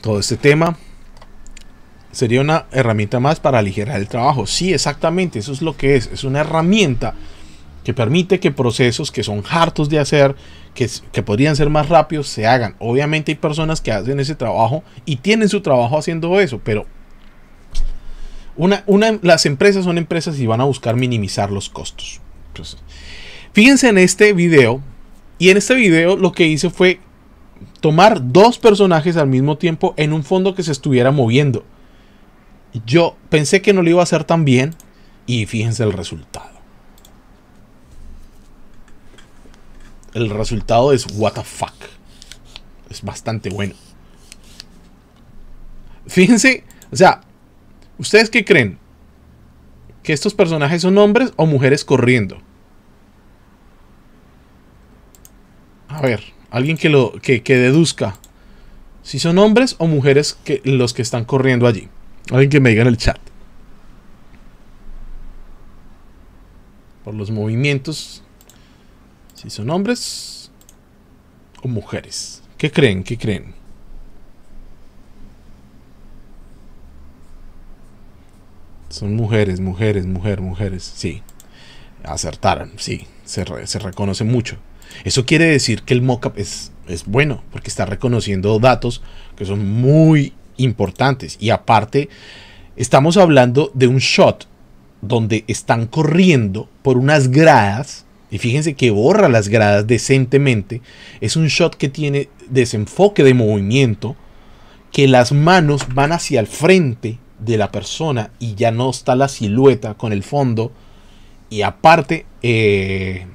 todo este tema. Sería una herramienta más para aligerar el trabajo. Sí, exactamente, eso es lo que es. Es una herramienta que permite que procesos que son hartos de hacer, que podrían ser más rápidos, se hagan. Obviamente hay personas que hacen ese trabajo y tienen su trabajo haciendo eso, pero las empresas son empresas y van a buscar minimizar los costos. Entonces, fíjense en este video, y en este video lo que hice fue tomar dos personajes al mismo tiempo en un fondo que se estuviera moviendo. Yo pensé que no lo iba a hacer tan bien y fíjense el resultado. El resultado es what the fuck. Es bastante bueno. Fíjense, o sea, ¿ustedes qué creen? ¿Que estos personajes son hombres o mujeres corriendo? A ver, alguien que deduzca si son hombres o mujeres los que están corriendo allí. Alguien que me diga en el chat. Por los movimientos, si son hombres o mujeres. ¿Qué creen? ¿Qué creen? Son mujeres, mujeres, mujer, mujeres. Sí, acertaron, sí. Se reconoce mucho. Eso quiere decir que el mockup es bueno, porque está reconociendo datos que son muy importantes. Y aparte, estamos hablando de un shot donde están corriendo por unas gradas. Y fíjense que borra las gradas decentemente. Es un shot que tiene desenfoque de movimiento, que las manos van hacia el frente de la persona y ya no está la silueta con el fondo. Y aparte, el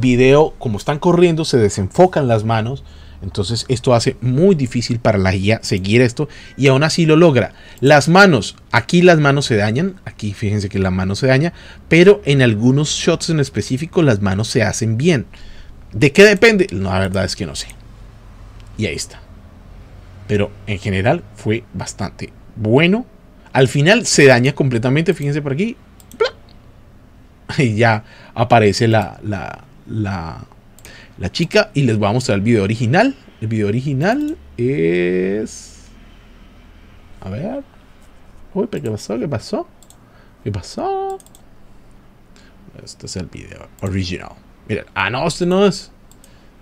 video, como están corriendo, se desenfocan las manos. Entonces esto hace muy difícil para la guía seguir esto, y aún así lo logra. Las manos, aquí las manos se dañan, aquí fíjense que la mano se daña, pero en algunos shots en específico las manos se hacen bien. ¿De qué depende? No, la verdad es que no sé. Y ahí está. Pero en general fue bastante bueno. Al final se daña completamente, fíjense por aquí. Y ya aparece la chica y les voy a mostrar el video original. El video original es... A ver... Uy, ¿qué pasó? ¿Qué pasó? ¿Qué pasó? Este es el video original. Miren. Ah, no, este no es.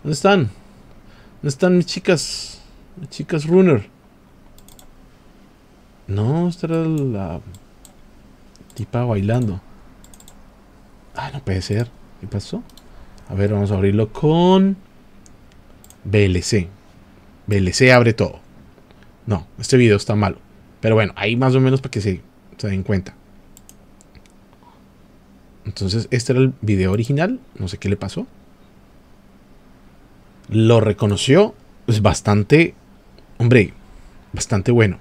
¿Dónde están? ¿Dónde están mis chicas? Mis chicas runner. No, esta era la tipa bailando. Ah, no puede ser. ¿Qué pasó? A ver, vamos a abrirlo con VLC. VLC abre todo. No, este video está malo. Pero bueno, ahí más o menos para que se den cuenta. Entonces, este era el video original. No sé qué le pasó. Lo reconoció. Es bastante... Hombre, bastante bueno.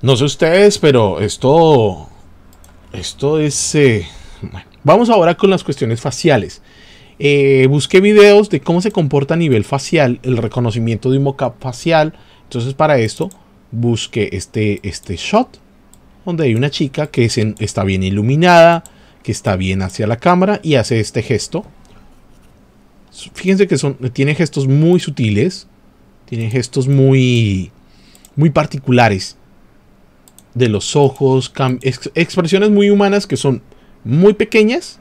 No sé ustedes, pero esto... Esto es... Bueno, vamos ahora con las cuestiones faciales. Busqué videos de cómo se comporta a nivel facial el reconocimiento de un mockup facial. Entonces para esto busqué este shot donde hay una chica que está bien iluminada, que está bien hacia la cámara y hace este gesto. Fíjense que tiene gestos muy sutiles, tiene gestos muy particulares de los ojos, expresiones muy humanas que son muy pequeñas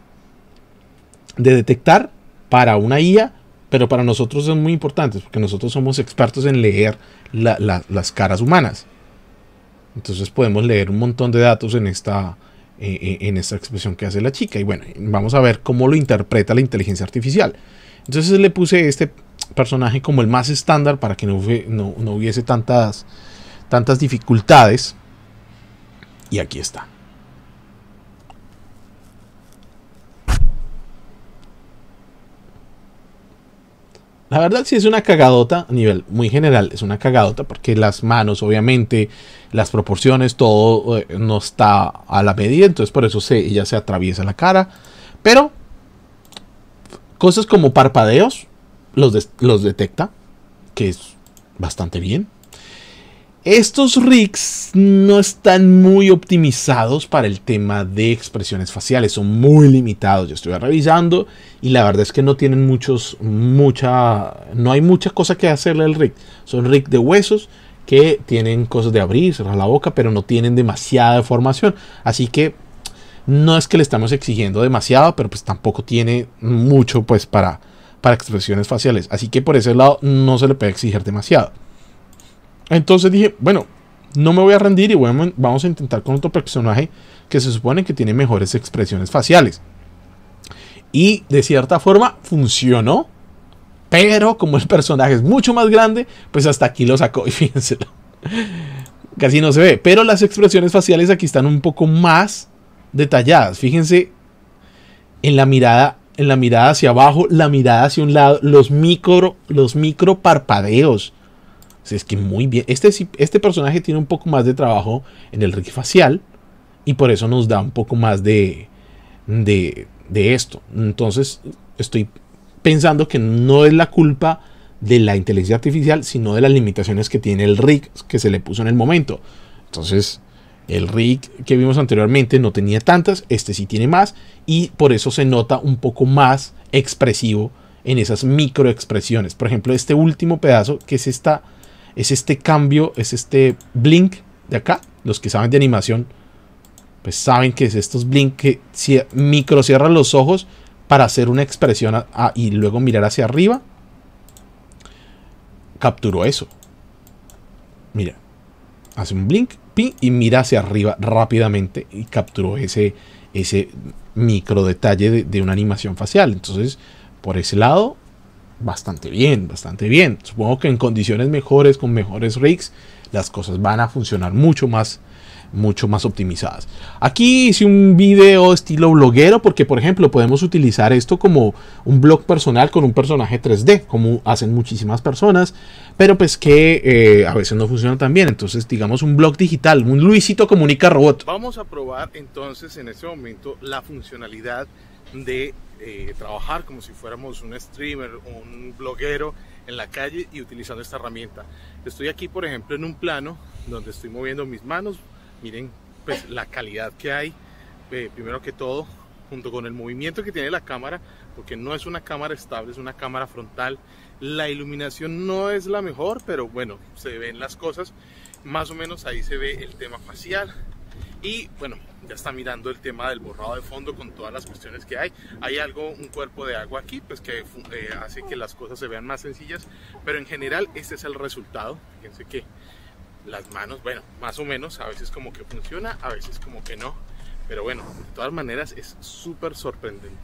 de detectar para una IA, pero para nosotros son muy importantes porque nosotros somos expertos en leer las caras humanas. Entonces podemos leer un montón de datos en esta expresión que hace la chica. Y bueno, vamos a ver cómo lo interpreta la inteligencia artificial. Entonces le puse este personaje como el más estándar para que no hubiese tantas dificultades. Y aquí está. La verdad sí es una cagadota a nivel muy general. Es una cagadota porque las manos, obviamente, las proporciones, todo no está a la medida. Entonces por eso ella se atraviesa la cara. Pero cosas como parpadeos los detecta, que es bastante bien. Estos rigs no están muy optimizados para el tema de expresiones faciales. Son muy limitados. Yo estuve revisando y la verdad es que no tienen no hay mucha cosa que hacerle al rig. Son rigs de huesos que tienen cosas de abrir, cerrar la boca, pero no tienen demasiada deformación. Así que no es que le estamos exigiendo demasiado, pero pues tampoco tiene mucho pues para expresiones faciales. Así que por ese lado no se le puede exigir demasiado. Entonces dije, bueno, no me voy a rendir y vamos a intentar con otro personaje que se supone que tiene mejores expresiones faciales. Y de cierta forma funcionó. Pero como el personaje es mucho más grande, pues hasta aquí lo sacó y fíjense. Casi no se ve. Pero las expresiones faciales aquí están un poco más detalladas. Fíjense en la mirada hacia abajo, la mirada hacia un lado, los micro parpadeos. O sea, es que muy bien. Este personaje tiene un poco más de trabajo en el rig facial y por eso nos da un poco más de esto. Entonces estoy pensando que no es la culpa de la inteligencia artificial, sino de las limitaciones que tiene el rig que se le puso en el momento. Entonces el rig que vimos anteriormente no tenía tantas, este sí tiene más, y por eso se nota un poco más expresivo en esas microexpresiones. Por ejemplo, este último pedazo, que es esta, es este cambio, es este blink de acá. Los que saben de animación pues saben que es estos blink que micro cierran los ojos para hacer una expresión y luego mirar hacia arriba. Capturó eso. Mira, hace un blink, pi, y mira hacia arriba rápidamente y capturó ese micro detalle de una animación facial. Entonces, por ese lado, bastante bien, bastante bien. Supongo que en condiciones mejores, con mejores rigs, las cosas van a funcionar mucho más optimizadas. Aquí hice un video estilo bloguero porque, por ejemplo, podemos utilizar esto como un blog personal con un personaje 3D, como hacen muchísimas personas, pero pues que a veces no funciona tan bien. Entonces, digamos un blog digital, un Luisito Comunica Robot. Vamos a probar entonces en este momento la funcionalidad de trabajar como si fuéramos un streamer, un bloguero en la calle y utilizando esta herramienta. Estoy aquí, por ejemplo, en un plano donde estoy moviendo mis manos. Miren pues la calidad que hay, primero que todo, junto con el movimiento que tiene la cámara, porque no es una cámara estable, es una cámara frontal. La iluminación no es la mejor, pero bueno, se ven las cosas. Más o menos ahí se ve el tema facial. Y bueno, ya está mirando el tema del borrado de fondo con todas las cuestiones que hay. Hay algo, un cuerpo de agua aquí, pues que hace que las cosas se vean más sencillas. Pero en general este es el resultado. Fíjense que las manos, bueno, más o menos, a veces como que funciona, a veces como que no. Pero bueno, de todas maneras es súper sorprendente.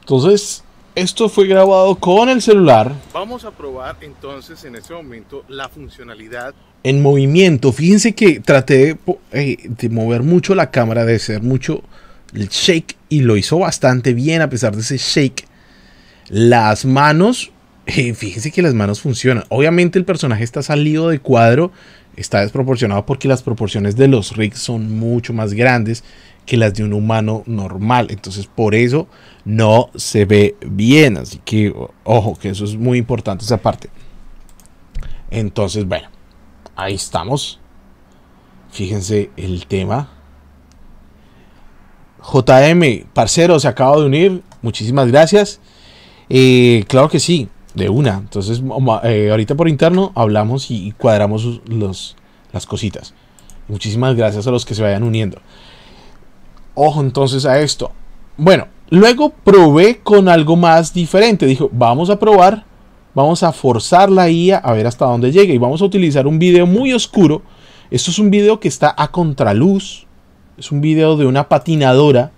Entonces, esto fue grabado con el celular. Vamos a probar entonces en este momento la funcionalidad en movimiento. Fíjense que traté de mover mucho la cámara, de hacer mucho el shake, y lo hizo bastante bien a pesar de ese shake. Las manos, fíjense que las manos funcionan. Obviamente el personaje está salido de cuadro, está desproporcionado porque las proporciones de los rigs son mucho más grandes que las de un humano normal. Entonces por eso no se ve bien. Así que ojo, que eso es muy importante, esa parte. Entonces bueno, ahí estamos. Fíjense el tema. JM, parcero, se acaba de unir. Muchísimas gracias. Claro que sí. De una. Entonces ahorita por interno hablamos y cuadramos las cositas. Muchísimas gracias a los que se vayan uniendo. Ojo entonces a esto. Bueno, luego probé con algo más diferente. Dijo, vamos a probar, vamos a forzar la IA a ver hasta dónde llegue. Y vamos a utilizar un video muy oscuro. Esto es un video que está a contraluz. Es un video de una patinadora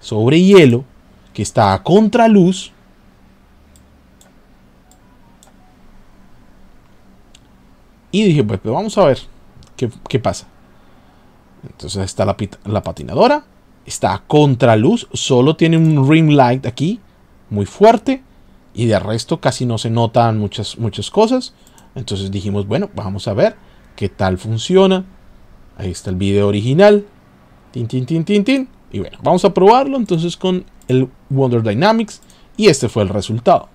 sobre hielo que está a contraluz. Y dije, pues vamos a ver qué pasa. Entonces está la patinadora. Está a contraluz. Solo tiene un rim light aquí. Muy fuerte. Y de resto casi no se notan muchas cosas. Entonces dijimos, bueno, vamos a ver qué tal funciona. Ahí está el video original. Tin, tin, tin, tin, tin. Y bueno, vamos a probarlo entonces con el Wonder Dynamics. Y este fue el resultado.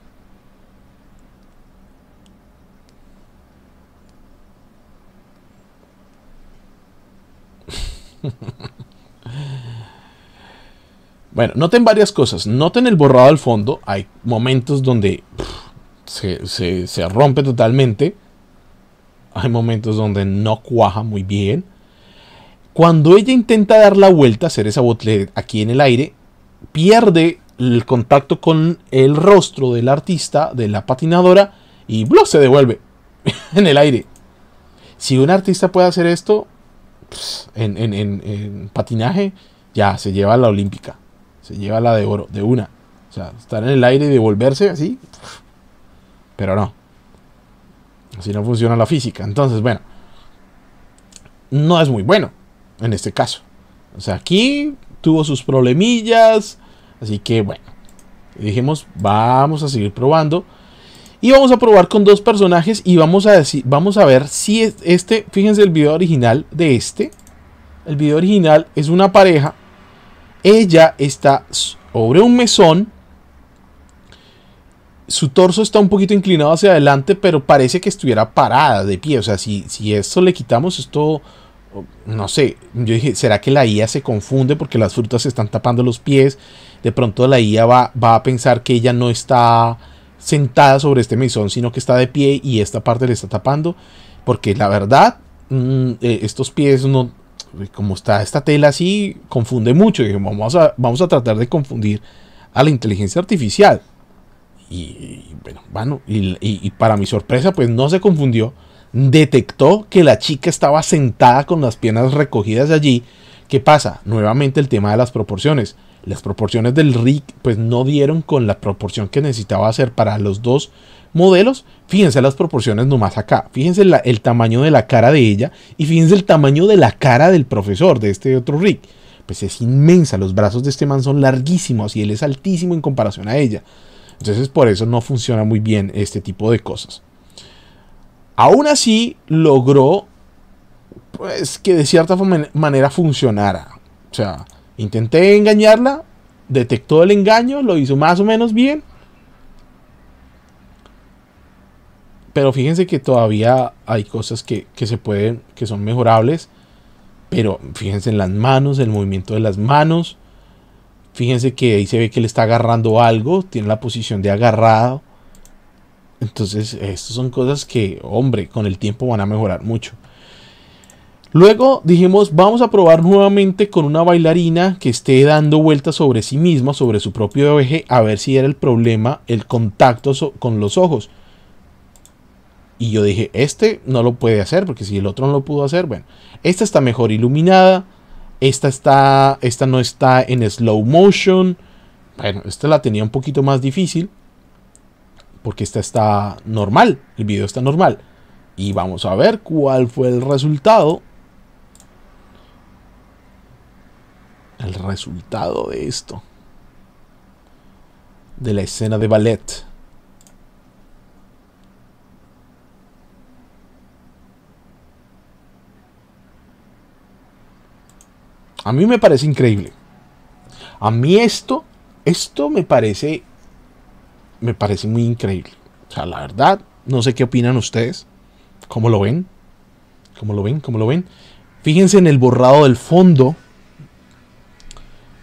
Bueno, noten varias cosas. Noten el borrado al fondo. Hay momentos donde se rompe totalmente. Hay momentos donde no cuaja muy bien. Cuando ella intenta dar la vuelta, hacer esa botled aquí en el aire, pierde el contacto con el rostro del artista, de la patinadora, y ¡blo!, se devuelve en el aire. Si un artista puede hacer esto en patinaje, ya se lleva la olímpica, se lleva la de oro de una. O sea, estar en el aire y devolverse así. Pero no. Así no funciona la física. Entonces, bueno. No es muy bueno en este caso. O sea, aquí tuvo sus problemillas. Así que, bueno. Dijimos, vamos a seguir probando. Y vamos a probar con dos personajes. Y vamos a ver si este... Fíjense el video original de este. El video original es una pareja. Ella está sobre un mesón. Su torso está un poquito inclinado hacia adelante, pero parece que estuviera parada de pie. O sea, si esto le quitamos esto... No sé, yo dije, ¿será que la IA se confunde porque las frutas se están tapando los pies? De pronto la IA va a pensar que ella no está sentada sobre este mesón, sino que está de pie y esta parte le está tapando. Porque la verdad, estos pies, no, como está esta tela así, confunde mucho. Dije, vamos a tratar de confundir a la inteligencia artificial. Y bueno, y para mi sorpresa, pues no se confundió. Detectó que la chica estaba sentada con las piernas recogidas allí. ¿Qué pasa? Nuevamente el tema de las proporciones. Las proporciones del rig pues no dieron con la proporción que necesitaba hacer para los dos modelos. Fíjense las proporciones nomás acá. Fíjense el tamaño de la cara de ella y fíjense el tamaño de la cara del profesor de este otro rig. Pues es inmensa, los brazos de este man son larguísimos y él es altísimo en comparación a ella. Entonces por eso no funciona muy bien este tipo de cosas. Aún así logró pues que de cierta manera funcionara. O sea, intenté engañarla, detectó el engaño, lo hizo más o menos bien. Pero fíjense que todavía hay cosas que se pueden, que son mejorables. Pero fíjense en las manos, el movimiento de las manos. Fíjense que ahí se ve que le está agarrando algo, tiene la posición de agarrado. Entonces, estas son cosas que, hombre, con el tiempo van a mejorar mucho. Luego dijimos, vamos a probar nuevamente con una bailarina que esté dando vueltas sobre sí misma, sobre su propio eje, a ver si era el problema el contacto con los ojos. Y yo dije, este no lo puede hacer, porque si el otro no lo pudo hacer, bueno. Esta está mejor iluminada, esta no está en slow motion. Bueno, esta la tenía un poquito más difícil. Porque esta está normal, el video está normal. Y vamos a ver cuál fue el resultado. El resultado de esto. De la escena de ballet. A mí me parece increíble. A mí esto me parece... Me parece muy increíble. O sea, la verdad, no sé qué opinan ustedes. ¿Cómo lo ven? ¿Cómo lo ven? ¿Cómo lo ven? Fíjense en el borrado del fondo.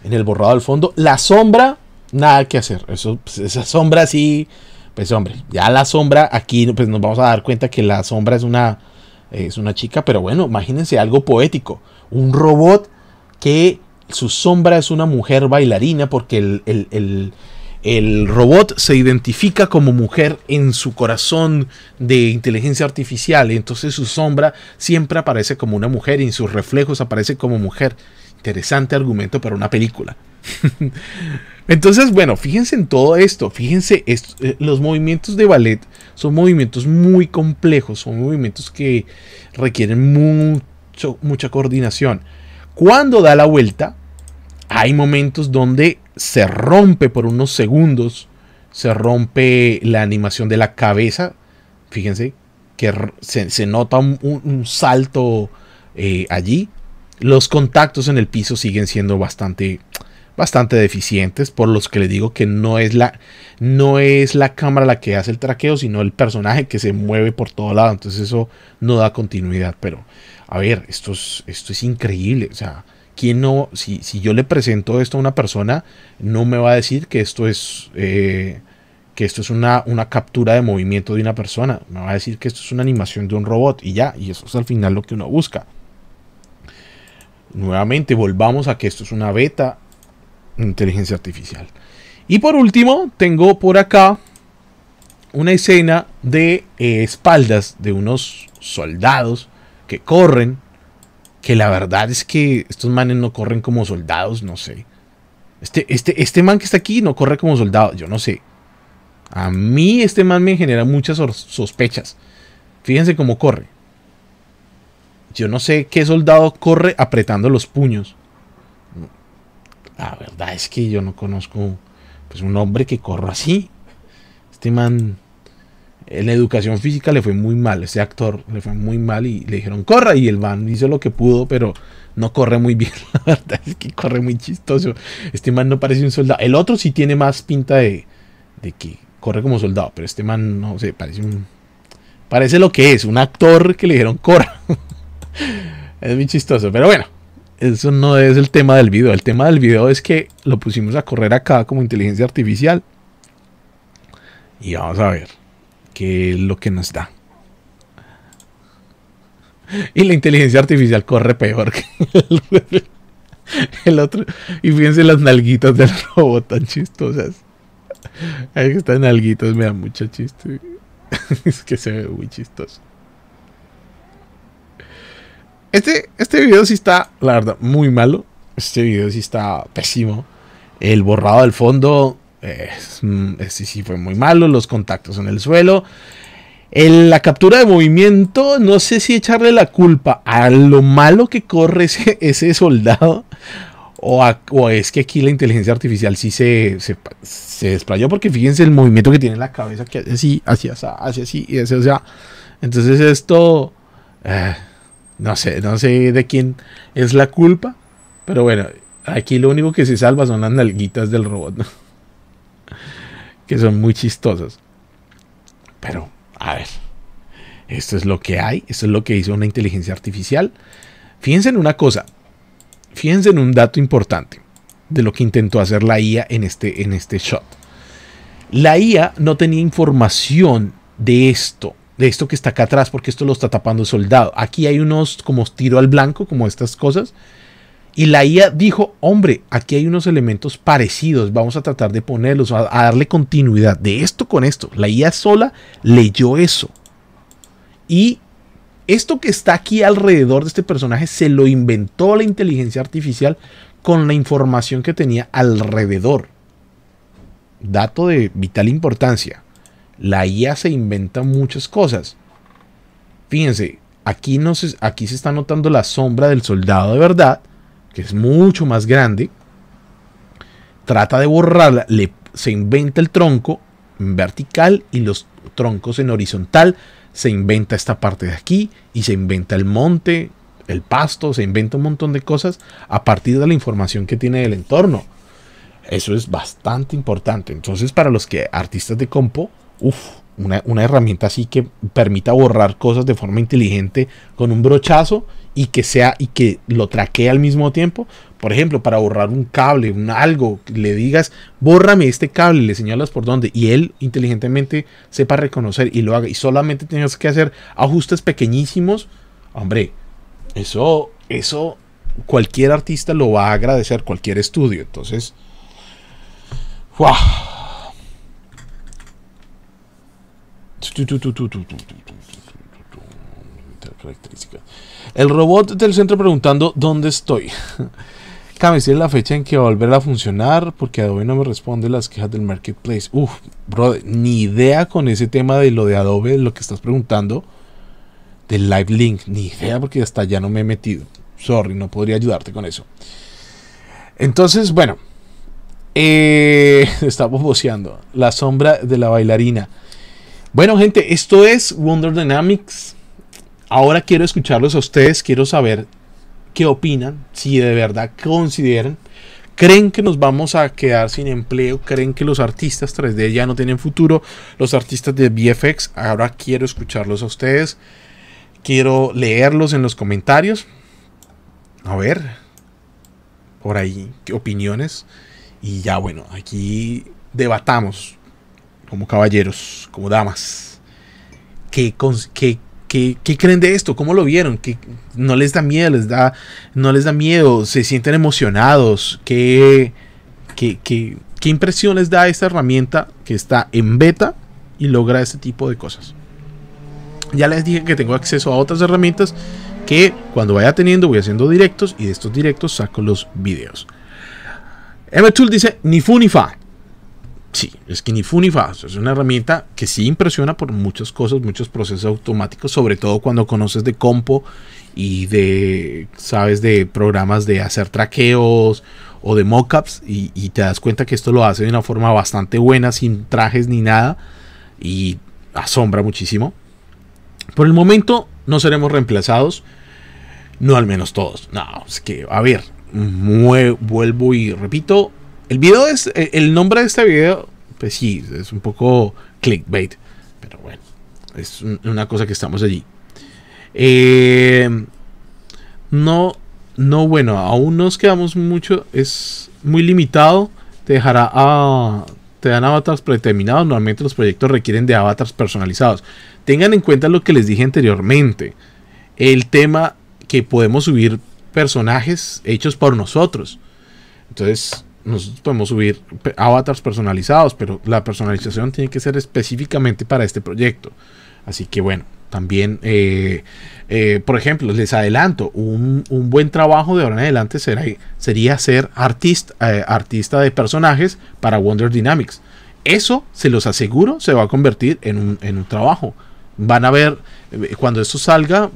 En el borrado del fondo. La sombra, nada que hacer. Eso, pues, esa sombra sí, pues hombre, ya la sombra aquí pues, nos vamos a dar cuenta que la sombra es una chica. Pero bueno, imagínense algo poético. Un robot que su sombra es una mujer bailarina porque el robot se identifica como mujer en su corazón de inteligencia artificial. Entonces su sombra siempre aparece como una mujer y en sus reflejos aparece como mujer. Interesante argumento para una película. Entonces, bueno, fíjense en todo esto. Fíjense, los movimientos de ballet son movimientos muy complejos. Son movimientos que requieren mucha coordinación. Cuando da la vuelta, hay momentos donde... se rompe por unos segundos, se rompe la animación de la cabeza. Fíjense que se nota un salto allí. Los contactos en el piso siguen siendo bastante deficientes, por los que les digo que no es la cámara la que hace el traqueo, sino el personaje que se mueve por todo lado. Entonces eso no da continuidad. Pero a ver, esto es increíble. O sea, ¿quién no? Si yo le presento esto a una persona, no me va a decir que esto es una captura de movimiento de una persona. Me va a decir que esto es una animación de un robot y ya. Y eso es al final lo que uno busca. Nuevamente, volvamos a que esto es una beta de inteligencia artificial. Y por último, tengo por acá una escena de espaldas de unos soldados que corren. Que la verdad es que estos manes no corren como soldados, no sé. Este man que está aquí no corre como soldado. Yo no sé. A mí este man me genera muchas sospechas. Fíjense cómo corre. Yo no sé qué soldado corre apretando los puños. La verdad es que yo no conozco, pues, un hombre que corra así. Este man, en la educación física le fue muy mal. Este actor le fue muy mal y le dijeron corra. Y el man hizo lo que pudo, pero no corre muy bien. La verdad es que corre muy chistoso. Este man no parece un soldado. El otro sí tiene más pinta de que corre como soldado. Pero este man, no sé, parece un... Parece lo que es, un actor que le dijeron corra. Es muy chistoso, pero bueno, eso no es el tema del video. El tema del video es que lo pusimos a correr acá como inteligencia artificial. Y vamos a ver qué es lo que nos da. Y la inteligencia artificial corre peor que el otro. Y fíjense las nalguitas del robot tan chistosas. Estas nalguitas me dan mucho chiste. Es que se ve muy chistoso. Este video sí está, la verdad, muy malo. Este video sí está pésimo. El borrado del fondo sí fue muy malo. Los contactos en el suelo. La captura de movimiento. No sé si echarle la culpa a lo malo que corre ese soldado. O es que aquí la inteligencia artificial sí se desplayó, porque fíjense el movimiento que tiene en la cabeza, que hace así, hacia así, y hacia allá. Entonces esto, no sé de quién es la culpa, pero bueno, aquí lo único que se salva son las nalguitas del robot, ¿no? Que son muy chistosas. Pero, a ver, esto es lo que hay, esto es lo que hizo una inteligencia artificial. Fíjense en una cosa. Fíjense en un dato importante de lo que intentó hacer la IA en este shot. La IA no tenía información de esto que está acá atrás, porque esto lo está tapando el soldado. Aquí hay unos como tiro al blanco, como estas cosas. Y la IA dijo, hombre, aquí hay unos elementos parecidos, vamos a tratar de ponerlos, a darle continuidad de esto con esto. La IA sola leyó eso. Y... esto que está aquí alrededor de este personaje se lo inventó la inteligencia artificial con la información que tenía alrededor. Dato de vital importancia. La IA se inventa muchas cosas. Fíjense, aquí se está notando la sombra del soldado de verdad, que es mucho más grande. Trata de borrarla, se inventa el tronco en vertical y los troncos en horizontal. Se inventa esta parte de aquí y se inventa el monte, el pasto, se inventa un montón de cosas a partir de la información que tiene del entorno. Eso es bastante importante. Entonces, para los que artistas de compo, una herramienta así que permita borrar cosas de forma inteligente con un brochazo y que lo traquee al mismo tiempo. Por ejemplo, para borrar un cable, algo, le digas, bórrame este cable, le señalas por dónde, y él inteligentemente sepa reconocer y lo haga, y solamente tienes que hacer ajustes pequeñísimos. Hombre, eso cualquier artista lo va a agradecer, cualquier estudio. Entonces, ¡wow! Característica. El robot del centro preguntando dónde estoy. Kames, ¿tiene la fecha en que va a volver a funcionar? Porque Adobe no me responde las quejas del marketplace. Uf, brother, ni idea con ese tema de lo de Adobe, lo que estás preguntando del live link, ni idea, porque hasta ya no me he metido. Sorry, no podría ayudarte con eso. Entonces, bueno, estamos boceando la sombra de la bailarina. Bueno, gente, esto es Wonder Dynamics. Ahora quiero escucharlos a ustedes, quiero saber qué opinan, si de verdad consideran, creen que nos vamos a quedar sin empleo, creen que los artistas 3D ya no tienen futuro, los artistas de VFX. Ahora quiero escucharlos a ustedes, quiero leerlos en los comentarios, a ver, por ahí, qué opiniones, y ya bueno, aquí debatamos, como caballeros, como damas, ¿Qué creen de esto? ¿Cómo lo vieron? ¿Qué, no les da miedo? ¿No les da miedo? ¿Se sienten emocionados? ¿Qué impresión les da esta herramienta que está en beta y logra este tipo de cosas? Ya les dije que tengo acceso a otras herramientas que cuando vaya teniendo voy haciendo directos, y de estos directos saco los videos. Emetool dice, ni fu ni fa. Sí, es que ni fu ni fa. Es una herramienta que sí impresiona por muchas cosas, muchos procesos automáticos, sobre todo cuando conoces de compo y de, sabes, de programas de hacer traqueos o de mockups, y te das cuenta que esto lo hace de una forma bastante buena, sin trajes ni nada, y asombra muchísimo. Por el momento no seremos reemplazados, no al menos todos. No, es que, a ver, vuelvo y repito, el video es, el nombre de este video, pues sí, es un poco clickbait, pero bueno, es una cosa que estamos allí. Bueno, aún nos quedamos mucho, es muy limitado, te dejará a... te dan avatars predeterminados. Normalmente los proyectos requieren de avatars personalizados. Tengan en cuenta lo que les dije anteriormente, el tema que podemos subir personajes hechos por nosotros. Entonces nosotros podemos subir avatars personalizados, pero la personalización tiene que ser específicamente para este proyecto. Así que bueno, también por ejemplo, les adelanto, un buen trabajo de ahora en adelante sería ser artista de personajes para Wonder Dynamics. Eso, se los aseguro, se va a convertir en un trabajo. Van a ver, cuando esto salga,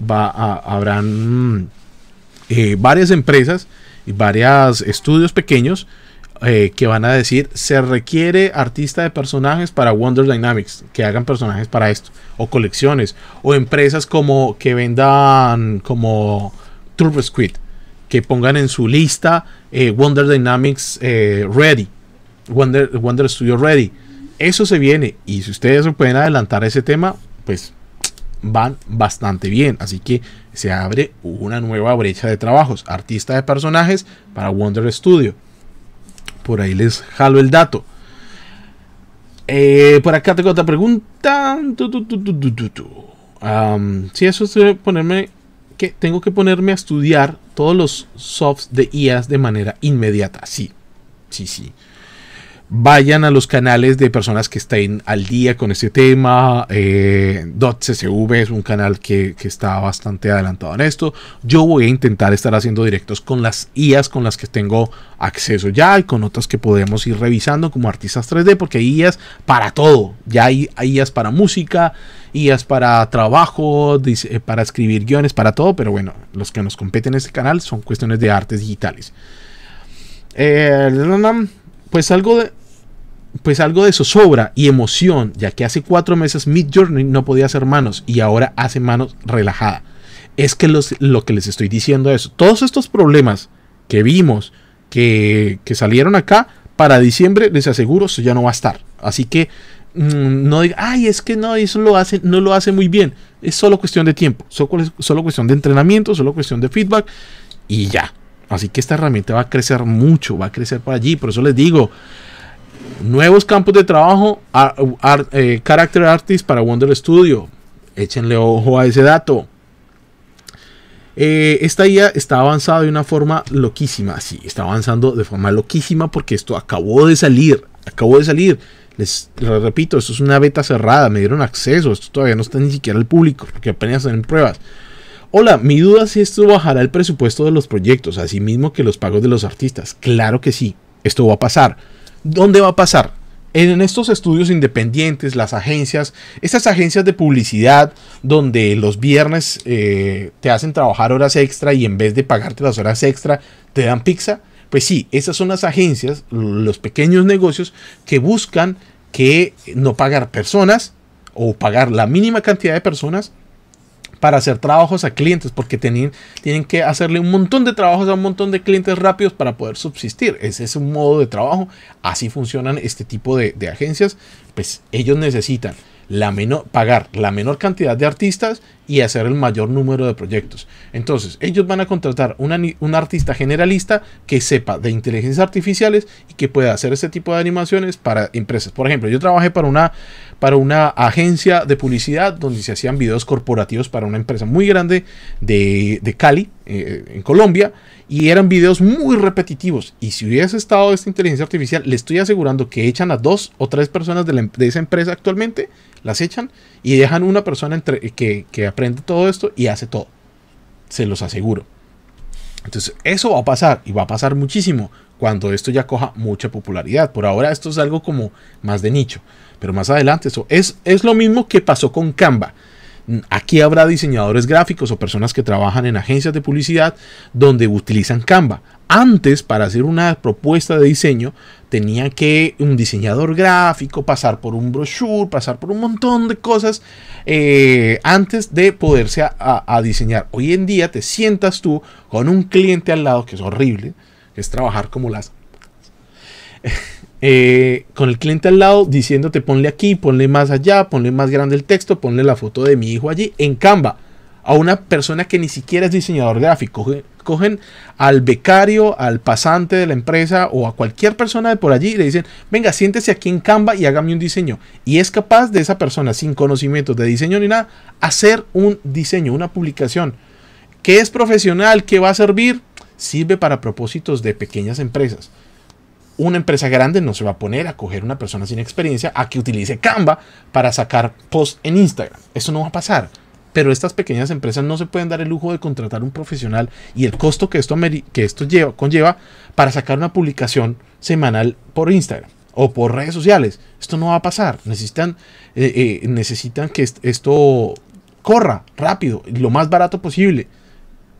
habrán varias empresas y varios estudios pequeños que van a decir, se requiere artista de personajes para Wonder Dynamics, que hagan personajes para esto, o colecciones, o empresas como que vendan como TurboSquid, que pongan en su lista Wonder Dynamics Ready, Wonder Studio Ready. Eso se viene, y si ustedes se pueden adelantar a ese tema, pues van bastante bien. Así que se abre una nueva brecha de trabajos, artista de personajes para Wonder Studio. Por ahí les jalo el dato. Por acá tengo otra pregunta. Si eso es ponerme, que tengo que ponerme a estudiar todos los softs de IAs de manera inmediata. Sí, sí, sí. Vayan a los canales de personas que estén al día con este tema. Dot CSV es un canal que está bastante adelantado en esto. Yo voy a intentar estar haciendo directos con las IAs con las que tengo acceso ya, y con otras que podemos ir revisando como artistas 3D, porque hay IAs para todo. Ya hay IAs para música, IAs para trabajo, para escribir guiones, para todo. Pero bueno, los que nos competen en este canal son cuestiones de artes digitales. Pues algo de zozobra y emoción, ya que hace 4 meses Mid Journey no podía hacer manos y ahora hace manos relajada. Es que lo que les estoy diciendo es, todos estos problemas que vimos, que salieron acá, para diciembre les aseguro eso ya no va a estar. Así que no digan, ay, es que no, eso no lo hace muy bien. Es solo cuestión de tiempo, solo cuestión de entrenamiento, solo cuestión de feedback y ya. Así que esta herramienta va a crecer mucho, va a crecer por allí. Por eso les digo, nuevos campos de trabajo, Character Artist para Wonder Studio, échenle ojo a ese dato. Esta IA está avanzada de una forma loquísima. Sí, está avanzando de forma loquísima porque esto acabó de salir. Les repito, esto es una beta cerrada, me dieron acceso, esto todavía no está ni siquiera al público, porque apenas están en pruebas. Hola, mi duda es si esto bajará el presupuesto de los proyectos, así mismo que los pagos de los artistas. Claro que sí, esto va a pasar. ¿Dónde va a pasar? En estos estudios independientes, las agencias, estas agencias de publicidad, donde los viernes te hacen trabajar horas extra y en vez de pagarte las horas extra te dan pizza. Pues sí, esas son las agencias, los pequeños negocios que buscan que no pagar personas o pagar la mínima cantidad de personas para hacer trabajos a clientes, porque tienen que hacerle un montón de trabajos a un montón de clientes rápidos para poder subsistir. Ese es un modo de trabajo, así funcionan este tipo de agencias. Pues ellos necesitan pagar la menor cantidad de artistas y hacer el mayor número de proyectos. Entonces ellos van a contratar un artista generalista que sepa de inteligencias artificiales y que pueda hacer este tipo de animaciones para empresas. Por ejemplo, yo trabajé para una agencia de publicidad donde se hacían videos corporativos para una empresa muy grande de Cali, en Colombia, y eran videos muy repetitivos. Y si hubiese estado esta inteligencia artificial, le estoy asegurando que echan a 2 o 3 personas de esa empresa actualmente, las echan y dejan una persona que aprende todo esto y hace todo. Se los aseguro. Entonces eso va a pasar, y va a pasar muchísimo. cuando esto ya coja mucha popularidad. Por ahora esto es algo como más de nicho, pero más adelante eso es lo mismo que pasó con Canva. Aquí habrá diseñadores gráficos o personas que trabajan en agencias de publicidad donde utilizan Canva. Antes, para hacer una propuesta de diseño, tenía que un diseñador gráfico pasar por un brochure, pasar por un montón de cosas antes de poderse a diseñar. Hoy en día te sientas tú con un cliente al lado, que es horrible, que es trabajar como las... con el cliente al lado diciéndote ponle aquí, ponle más allá, ponle más grande el texto, ponle la foto de mi hijo allí en Canva. A una persona que ni siquiera es diseñador gráfico, cogen al becario, al pasante de la empresa o a cualquier persona de por allí y le dicen venga, siéntese aquí en Canva y hágame un diseño, y es capaz de esa persona sin conocimientos de diseño ni nada hacer un diseño, una publicación que es profesional, que va a servir, sirve para propósitos de pequeñas empresas. Una empresa grande no se va a poner a coger una persona sin experiencia a que utilice Canva para sacar posts en Instagram. Eso no va a pasar. Pero estas pequeñas empresas no se pueden dar el lujo de contratar un profesional y el costo que esto conlleva para sacar una publicación semanal por Instagram o por redes sociales. Esto no va a pasar. Necesitan que esto corra rápido, lo más barato posible.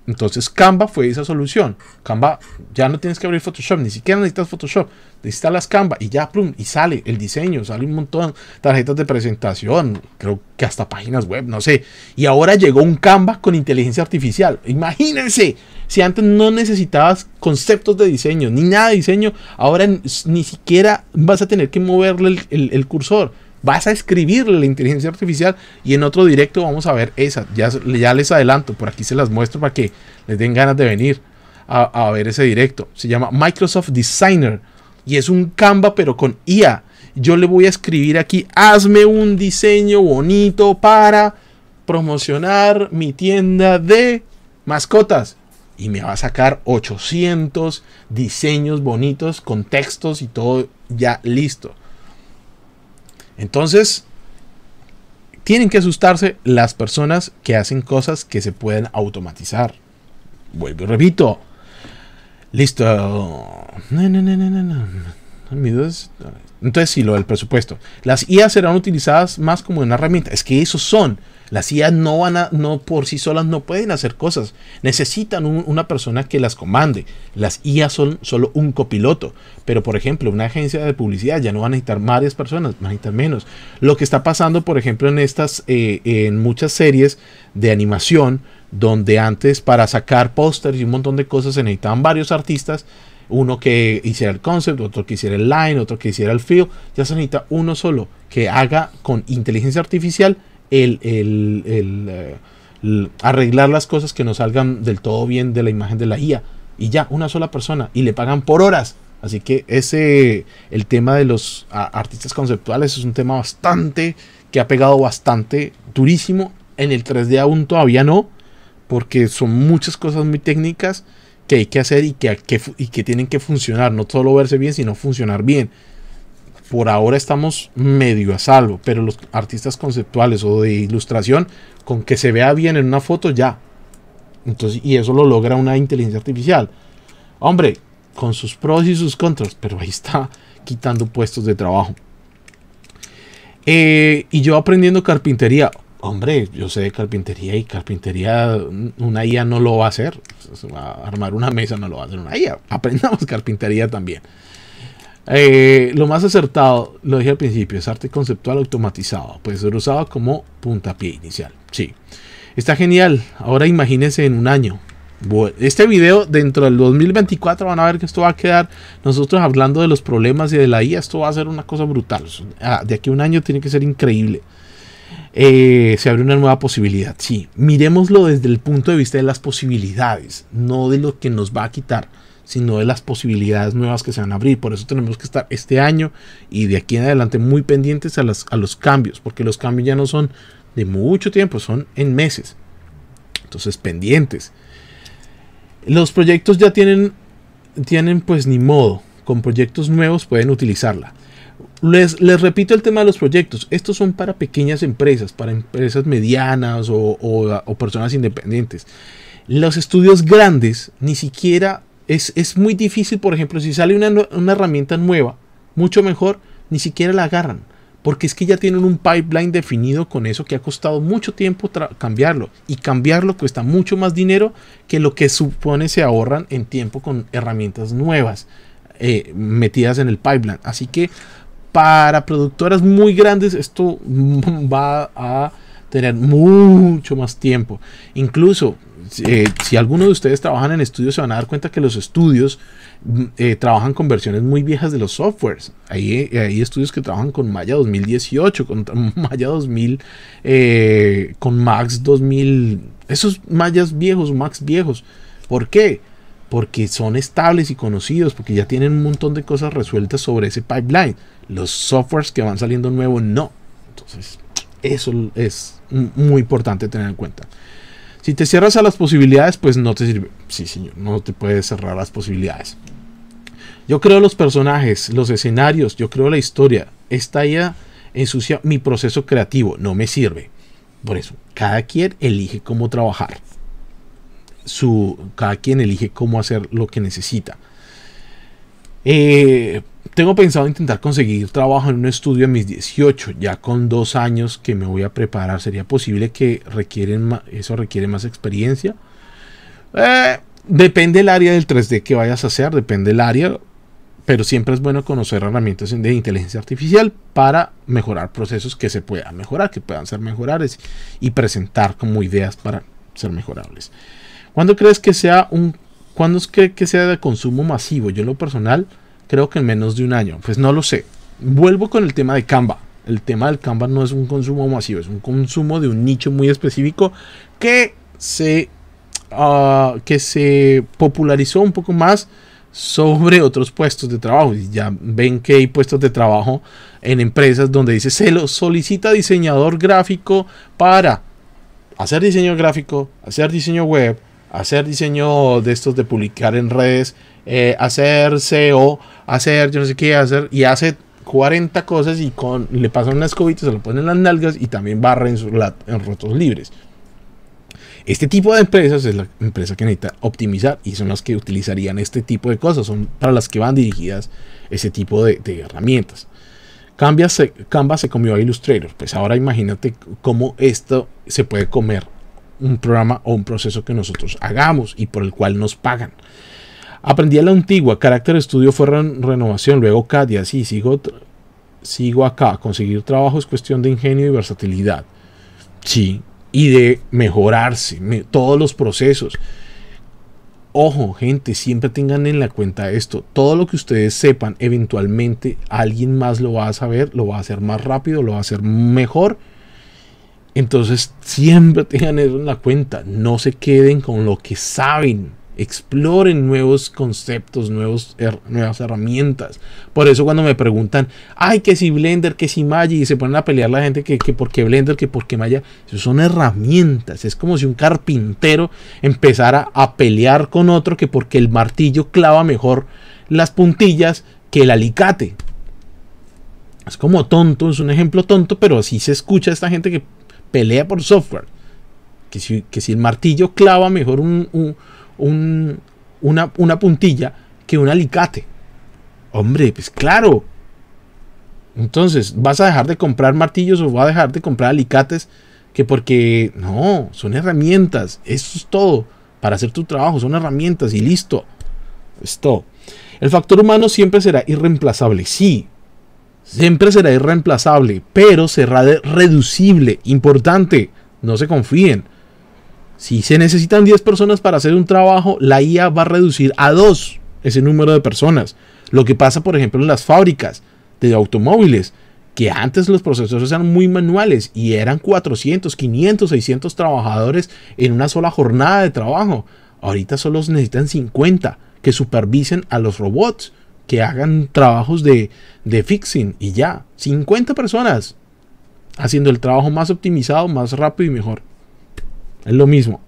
Entonces Canva fue esa solución. Canva, ya no tienes que abrir Photoshop, ni siquiera necesitas Photoshop, instalas Canva y ya, plum, y sale el diseño, sale un montón, tarjetas de presentación, creo que hasta páginas web, no sé. Y ahora llegó un Canva con inteligencia artificial. Imagínense, si antes no necesitabas conceptos de diseño, ni nada de diseño, ahora ni siquiera vas a tener que moverle el cursor. Vas a escribirle la inteligencia artificial y en otro directo vamos a ver esas. Ya les adelanto, por aquí se las muestro para que les den ganas de venir a ver ese directo. Se llama Microsoft Designer y es un Canva pero con IA. Yo le voy a escribir aquí, hazme un diseño bonito para promocionar mi tienda de mascotas. Y me va a sacar 800 diseños bonitos con textos y todo ya listo. Entonces, tienen que asustarse las personas que hacen cosas que se pueden automatizar. Vuelvo y repito. Listo. Entonces, sí, lo del presupuesto. Las IA serán utilizadas más como una herramienta. Es que esos son. Las IA no por sí solas no pueden hacer cosas. Necesitan una persona que las comande. Las IA son solo un copiloto. Pero, por ejemplo, una agencia de publicidad ya no van a necesitar varias personas, van a necesitar menos. Lo que está pasando, por ejemplo, en muchas series de animación, donde antes para sacar pósters y un montón de cosas se necesitaban varios artistas. Uno que hiciera el concept, otro que hiciera el line, otro que hiciera el fill. Ya se necesita uno solo que haga con inteligencia artificial arreglar las cosas que no salgan del todo bien de la imagen de la IA. Y ya, una sola persona. Y le pagan por horas. Así que el tema de los artistas conceptuales es un tema bastante que ha pegado bastante durísimo. En el 3D aún todavía no, porque son muchas cosas muy técnicas que hay que hacer y que tienen que funcionar. No solo verse bien, sino funcionar bien. Por ahora estamos medio a salvo, pero los artistas conceptuales o de ilustración, con que se vea bien en una foto, ya. Entonces, y eso lo logra una inteligencia artificial. Hombre, con sus pros y sus contras, pero ahí está quitando puestos de trabajo. Y yo aprendiendo carpintería. Hombre, yo sé de carpintería y carpintería una IA no lo va a hacer. Armar una mesa no lo va a hacer una IA. Aprendamos carpintería también. Lo más acertado, lo dije al principio, es arte conceptual automatizado. Puede ser usado como puntapié inicial. Sí, está genial. Ahora imagínense en un año. Este video dentro del 2024 van a ver que esto va a quedar. Nosotros hablando de los problemas y de la IA, esto va a ser una cosa brutal. De aquí a un año tiene que ser increíble. Se abre una nueva posibilidad. Sí, miremoslo desde el punto de vista de las posibilidades, no de lo que nos va a quitar, sino de las posibilidades nuevas que se van a abrir. Por eso tenemos que estar este año y de aquí en adelante muy pendientes a los cambios, porque los cambios ya no son de mucho tiempo, son en meses. Entonces, pendientes. Los proyectos ya tienen pues ni modo, con proyectos nuevos pueden utilizarla. Les repito el tema de los proyectos. Estos son para pequeñas empresas, para empresas medianas o personas independientes. Los estudios grandes ni siquiera Es muy difícil, por ejemplo, si sale una herramienta nueva, mucho mejor, ni siquiera la agarran. Porque es que ya tienen un pipeline definido con eso que ha costado mucho tiempo cambiarlo. Y cambiarlo cuesta mucho más dinero que lo que supone se ahorran en tiempo con herramientas nuevas metidas en el pipeline. Así que para productoras muy grandes esto va a tener mucho más tiempo. Incluso si alguno de ustedes trabajan en estudios, se van a dar cuenta que los estudios trabajan con versiones muy viejas de los softwares. Hay estudios que trabajan con Maya 2018, con Maya 2000, con Max 2000, esos Mayas viejos, Max viejos. ¿Por qué? Porque son estables y conocidos, porque ya tienen un montón de cosas resueltas sobre ese pipeline. Los softwares que van saliendo nuevos no. Entonces eso es muy importante tener en cuenta. Si te cierras a las posibilidades, pues no te sirve. Sí, señor, no te puedes cerrar las posibilidades. Yo creo los personajes, los escenarios, yo creo la historia. Esta ya ensucia mi proceso creativo, no me sirve. Por eso, cada quien elige cómo trabajar. Cada quien elige cómo hacer lo que necesita. Tengo pensado intentar conseguir trabajo en un estudio a mis 18, ya con 2 años que me voy a preparar. ¿Sería posible que requiere más experiencia? Depende del área del 3D que vayas a hacer, depende del área, pero siempre es bueno conocer herramientas de inteligencia artificial para mejorar procesos que se puedan mejorar, que puedan ser mejorables y presentar como ideas para ser mejorables. ¿Cuándo cree que sea de consumo masivo? Yo en lo personal creo que en menos de un año. Pues no lo sé. Vuelvo con el tema de Canva. El tema del Canva no es un consumo masivo. Es un consumo de un nicho muy específico que se popularizó un poco más sobre otros puestos de trabajo. Y ya ven que hay puestos de trabajo en empresas donde dice se lo solicita diseñador gráfico para hacer diseño gráfico, hacer diseño web, hacer diseño de estos de publicar en redes, hacer SEO, hacer yo no sé qué, hacer, y hace 40 cosas y le pasan una escobita, se lo ponen en las nalgas y también barre en rotos libres. Este tipo de empresas es la empresa que necesita optimizar y son las que utilizarían este tipo de cosas, son para las que van dirigidas ese tipo de herramientas. Canva se comió a Illustrator, pues ahora imagínate cómo esto se puede comer un programa o un proceso que nosotros hagamos y por el cual nos pagan. Aprendí a la antigua, Character Studio fue renovación, luego CAD y así, sigo acá. Conseguir trabajo es cuestión de ingenio y versatilidad, sí, y de mejorarse, todos los procesos. Ojo, gente, siempre tengan en la cuenta esto. Todo lo que ustedes sepan, eventualmente alguien más lo va a saber, lo va a hacer más rápido, lo va a hacer mejor. Entonces, siempre tengan eso en la cuenta. No se queden con lo que saben. Exploren nuevos conceptos, nuevas herramientas. Por eso cuando me preguntan, ay, que si Blender, que si Maya, y se ponen a pelear la gente que por qué Blender, que por qué Maya, eso son herramientas. Es como si un carpintero empezara a pelear con otro que porque el martillo clava mejor las puntillas que el alicate. Es como tonto, es un ejemplo tonto, pero así se escucha a esta gente que pelea por software. Que si el martillo clava mejor una puntilla que un alicate. Hombre, pues claro. Entonces, ¿vas a dejar de comprar martillos o vas a dejar de comprar alicates? Que porque no, son herramientas. Eso es todo. Para hacer tu trabajo son herramientas y listo. Es todo. El factor humano siempre será irreemplazable. Sí, siempre será irreemplazable, pero será reducible. Importante, no se confíen. Si se necesitan 10 personas para hacer un trabajo, la IA va a reducir a 2 ese número de personas. Lo que pasa, por ejemplo, en las fábricas de automóviles, que antes los procesos eran muy manuales y eran 400, 500, 600 trabajadores en una sola jornada de trabajo. Ahorita solo necesitan 50 que supervisen a los robots, que hagan trabajos de fixing y ya. 50 personas haciendo el trabajo más optimizado, más rápido y mejor. Es lo mismo.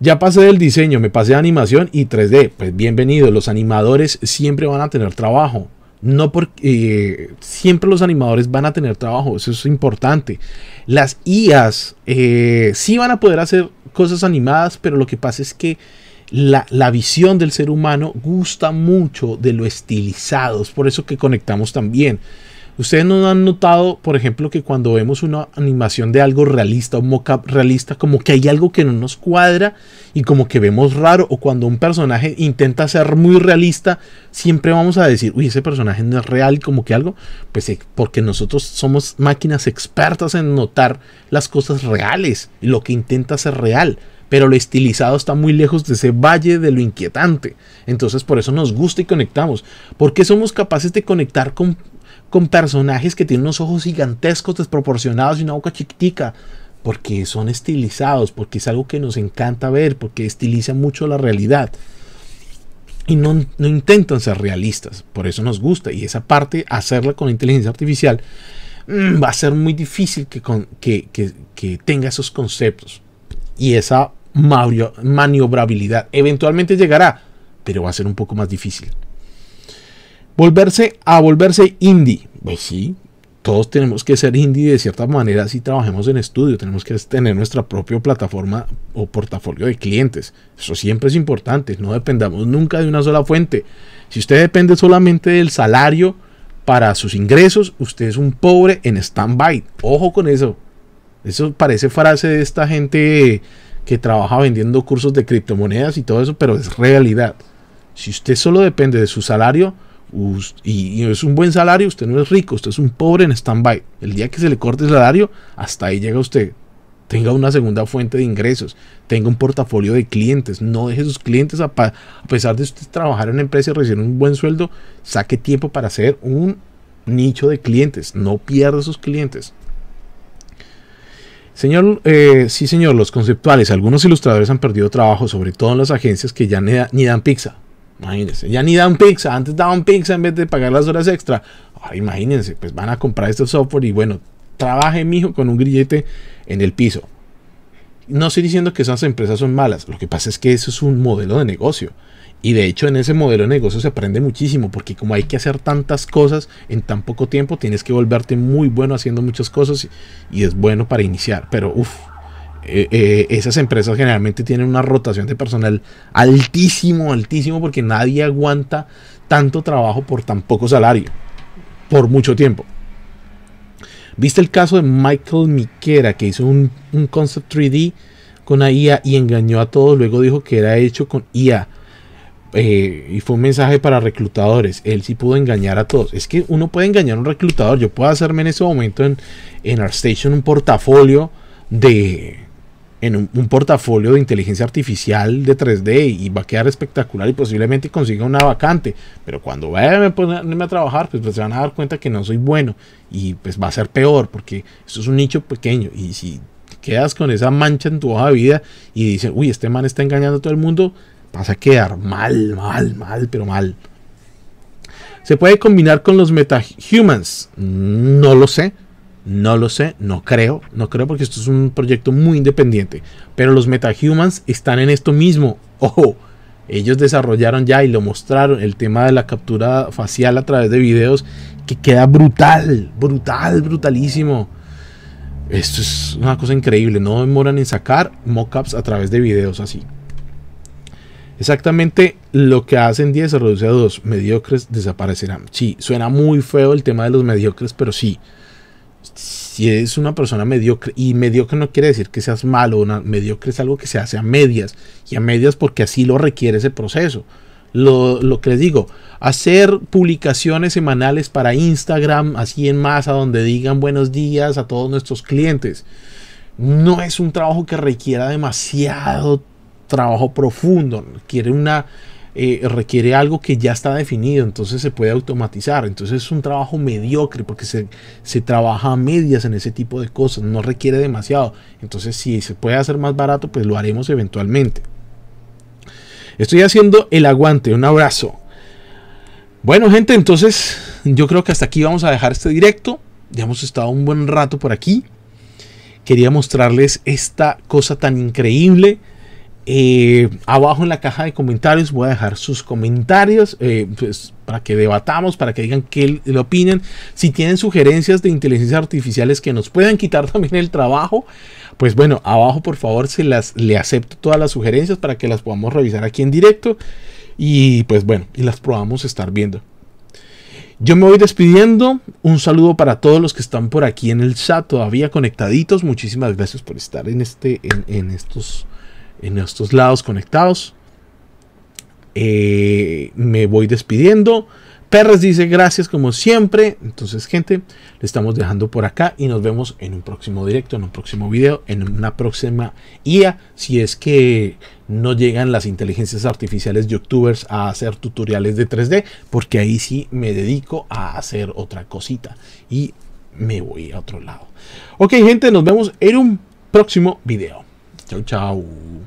Ya pasé del diseño, me pasé a animación y 3D. Pues bienvenido, los animadores siempre van a tener trabajo. No porque siempre los animadores van a tener trabajo, eso es importante. Las IAs sí van a poder hacer cosas animadas, pero lo que pasa es que la visión del ser humano gusta mucho de lo estilizado. Es por eso que conectamos tan bien. Ustedes no han notado, por ejemplo, que cuando vemos una animación de algo realista, un mockup realista, como que hay algo que no nos cuadra y como que vemos raro, o cuando un personaje intenta ser muy realista, siempre vamos a decir, uy, ese personaje no es real, como que algo, pues porque nosotros somos máquinas expertas en notar las cosas reales, lo que intenta ser real. Pero lo estilizado está muy lejos de ese valle de lo inquietante. Entonces por eso nos gusta y conectamos. Porque somos capaces de conectar con personajes que tienen unos ojos gigantescos, desproporcionados y una boca chiquitica. Porque son estilizados, porque es algo que nos encanta ver, porque estiliza mucho la realidad. Y no intentan ser realistas, por eso nos gusta. Y esa parte, hacerla con inteligencia artificial, va a ser muy difícil que tenga esos conceptos. Y esa maniobrabilidad eventualmente llegará, pero va a ser un poco más difícil. Volverse indie. Pues sí, todos tenemos que ser indie de cierta manera si trabajamos en estudio. Tenemos que tener nuestra propia plataforma o portafolio de clientes. Eso siempre es importante. No dependamos nunca de una sola fuente. Si usted depende solamente del salario para sus ingresos, usted es un pobre en stand-by. Ojo con eso. Eso parece frase de esta gente que trabaja vendiendo cursos de criptomonedas y todo eso, pero es realidad. Si usted solo depende de su salario y es un buen salario, usted no es rico, usted es un pobre en stand-by. El día que se le corte el salario, hasta ahí llega usted. Tenga una segunda fuente de ingresos, tenga un portafolio de clientes, no deje sus clientes, a pesar de usted trabajar en una empresa y recibir un buen sueldo, saque tiempo para hacer un nicho de clientes, no pierda sus clientes. Señor, sí señor, los conceptuales, algunos ilustradores han perdido trabajo, sobre todo en las agencias que ya ni dan pizza. Imagínense, ya ni dan pizza, antes daban pizza en vez de pagar las horas extra. Ahora, imagínense, pues van a comprar este software y bueno, trabaje mijo con un grillete en el piso. No estoy diciendo que esas empresas son malas, lo que pasa es que eso es un modelo de negocio. Y de hecho en ese modelo de negocio se aprende muchísimo, porque como hay que hacer tantas cosas en tan poco tiempo, tienes que volverte muy bueno haciendo muchas cosas y es bueno para iniciar. Pero esas empresas generalmente tienen una rotación de personal altísimo, altísimo, porque nadie aguanta tanto trabajo por tan poco salario, por mucho tiempo. ¿Viste el caso de Michael Miquera, que hizo un concept 3D con una IA y engañó a todos? Luego dijo que era hecho con IA. Y fue un mensaje para reclutadores. Él sí pudo engañar a todos. Es que uno puede engañar a un reclutador. Yo puedo hacerme en ese momento en ArtStation un portafolio de un portafolio de inteligencia artificial de 3D y va a quedar espectacular y posiblemente consiga una vacante. Pero cuando vaya a ponerme a trabajar, pues se van a dar cuenta que no soy bueno y pues va a ser peor, porque esto es un nicho pequeño. Y si quedas con esa mancha en tu hoja de vida y dicen, uy, este man está engañando a todo el mundo, vas a quedar mal, pero mal. ¿Se puede combinar con los Metahumans? No lo sé, no creo, porque esto es un proyecto muy independiente. Pero los Metahumans están en esto mismo. Ojo, ellos desarrollaron ya y lo mostraron, el tema de la captura facial a través de videos, que queda brutalísimo. Esto es una cosa increíble, no demoran en sacar mockups a través de videos así. Exactamente lo que hacen 10 se reduce a 2. Mediocres desaparecerán. Sí, suena muy feo el tema de los mediocres, pero sí. Si es una persona mediocre, y mediocre no quiere decir que seas malo, mediocre es algo que se hace a medias, y a medias porque así lo requiere ese proceso. Lo que les digo, hacer publicaciones semanales para Instagram, así en masa, donde digan buenos días a todos nuestros clientes, no es un trabajo que requiera demasiado tiempo. Trabajo profundo, requiere algo que ya está definido, entonces se puede automatizar. Entonces es un trabajo mediocre porque se trabaja a medias en ese tipo de cosas, no requiere demasiado. Entonces si se puede hacer más barato, pues lo haremos eventualmente. Estoy haciendo el aguante, un abrazo. Bueno gente, entonces yo creo que hasta aquí vamos a dejar este directo. Ya hemos estado un buen rato por aquí. Quería mostrarles esta cosa tan increíble. Abajo en la caja de comentarios voy a dejar sus comentarios, pues, para que debatamos, para que digan qué le opinen. Si tienen sugerencias de inteligencias artificiales que nos puedan quitar también el trabajo, pues bueno, abajo por favor se las, le acepto todas las sugerencias para que las podamos revisar aquí en directo. Y pues bueno, y las podamos estar viendo. Yo me voy despidiendo. Un saludo para todos los que están por aquí en el chat todavía conectaditos. Muchísimas gracias por estar en estos lados conectados. Me voy despidiendo. Perres dice gracias como siempre. Entonces, gente, le estamos dejando por acá y nos vemos en un próximo directo, en un próximo video, en una próxima IA, si es que no llegan las inteligencias artificiales youtubers a hacer tutoriales de 3D, porque ahí sí me dedico a hacer otra cosita y me voy a otro lado. Ok, gente, nos vemos en un próximo video. Chau, chau.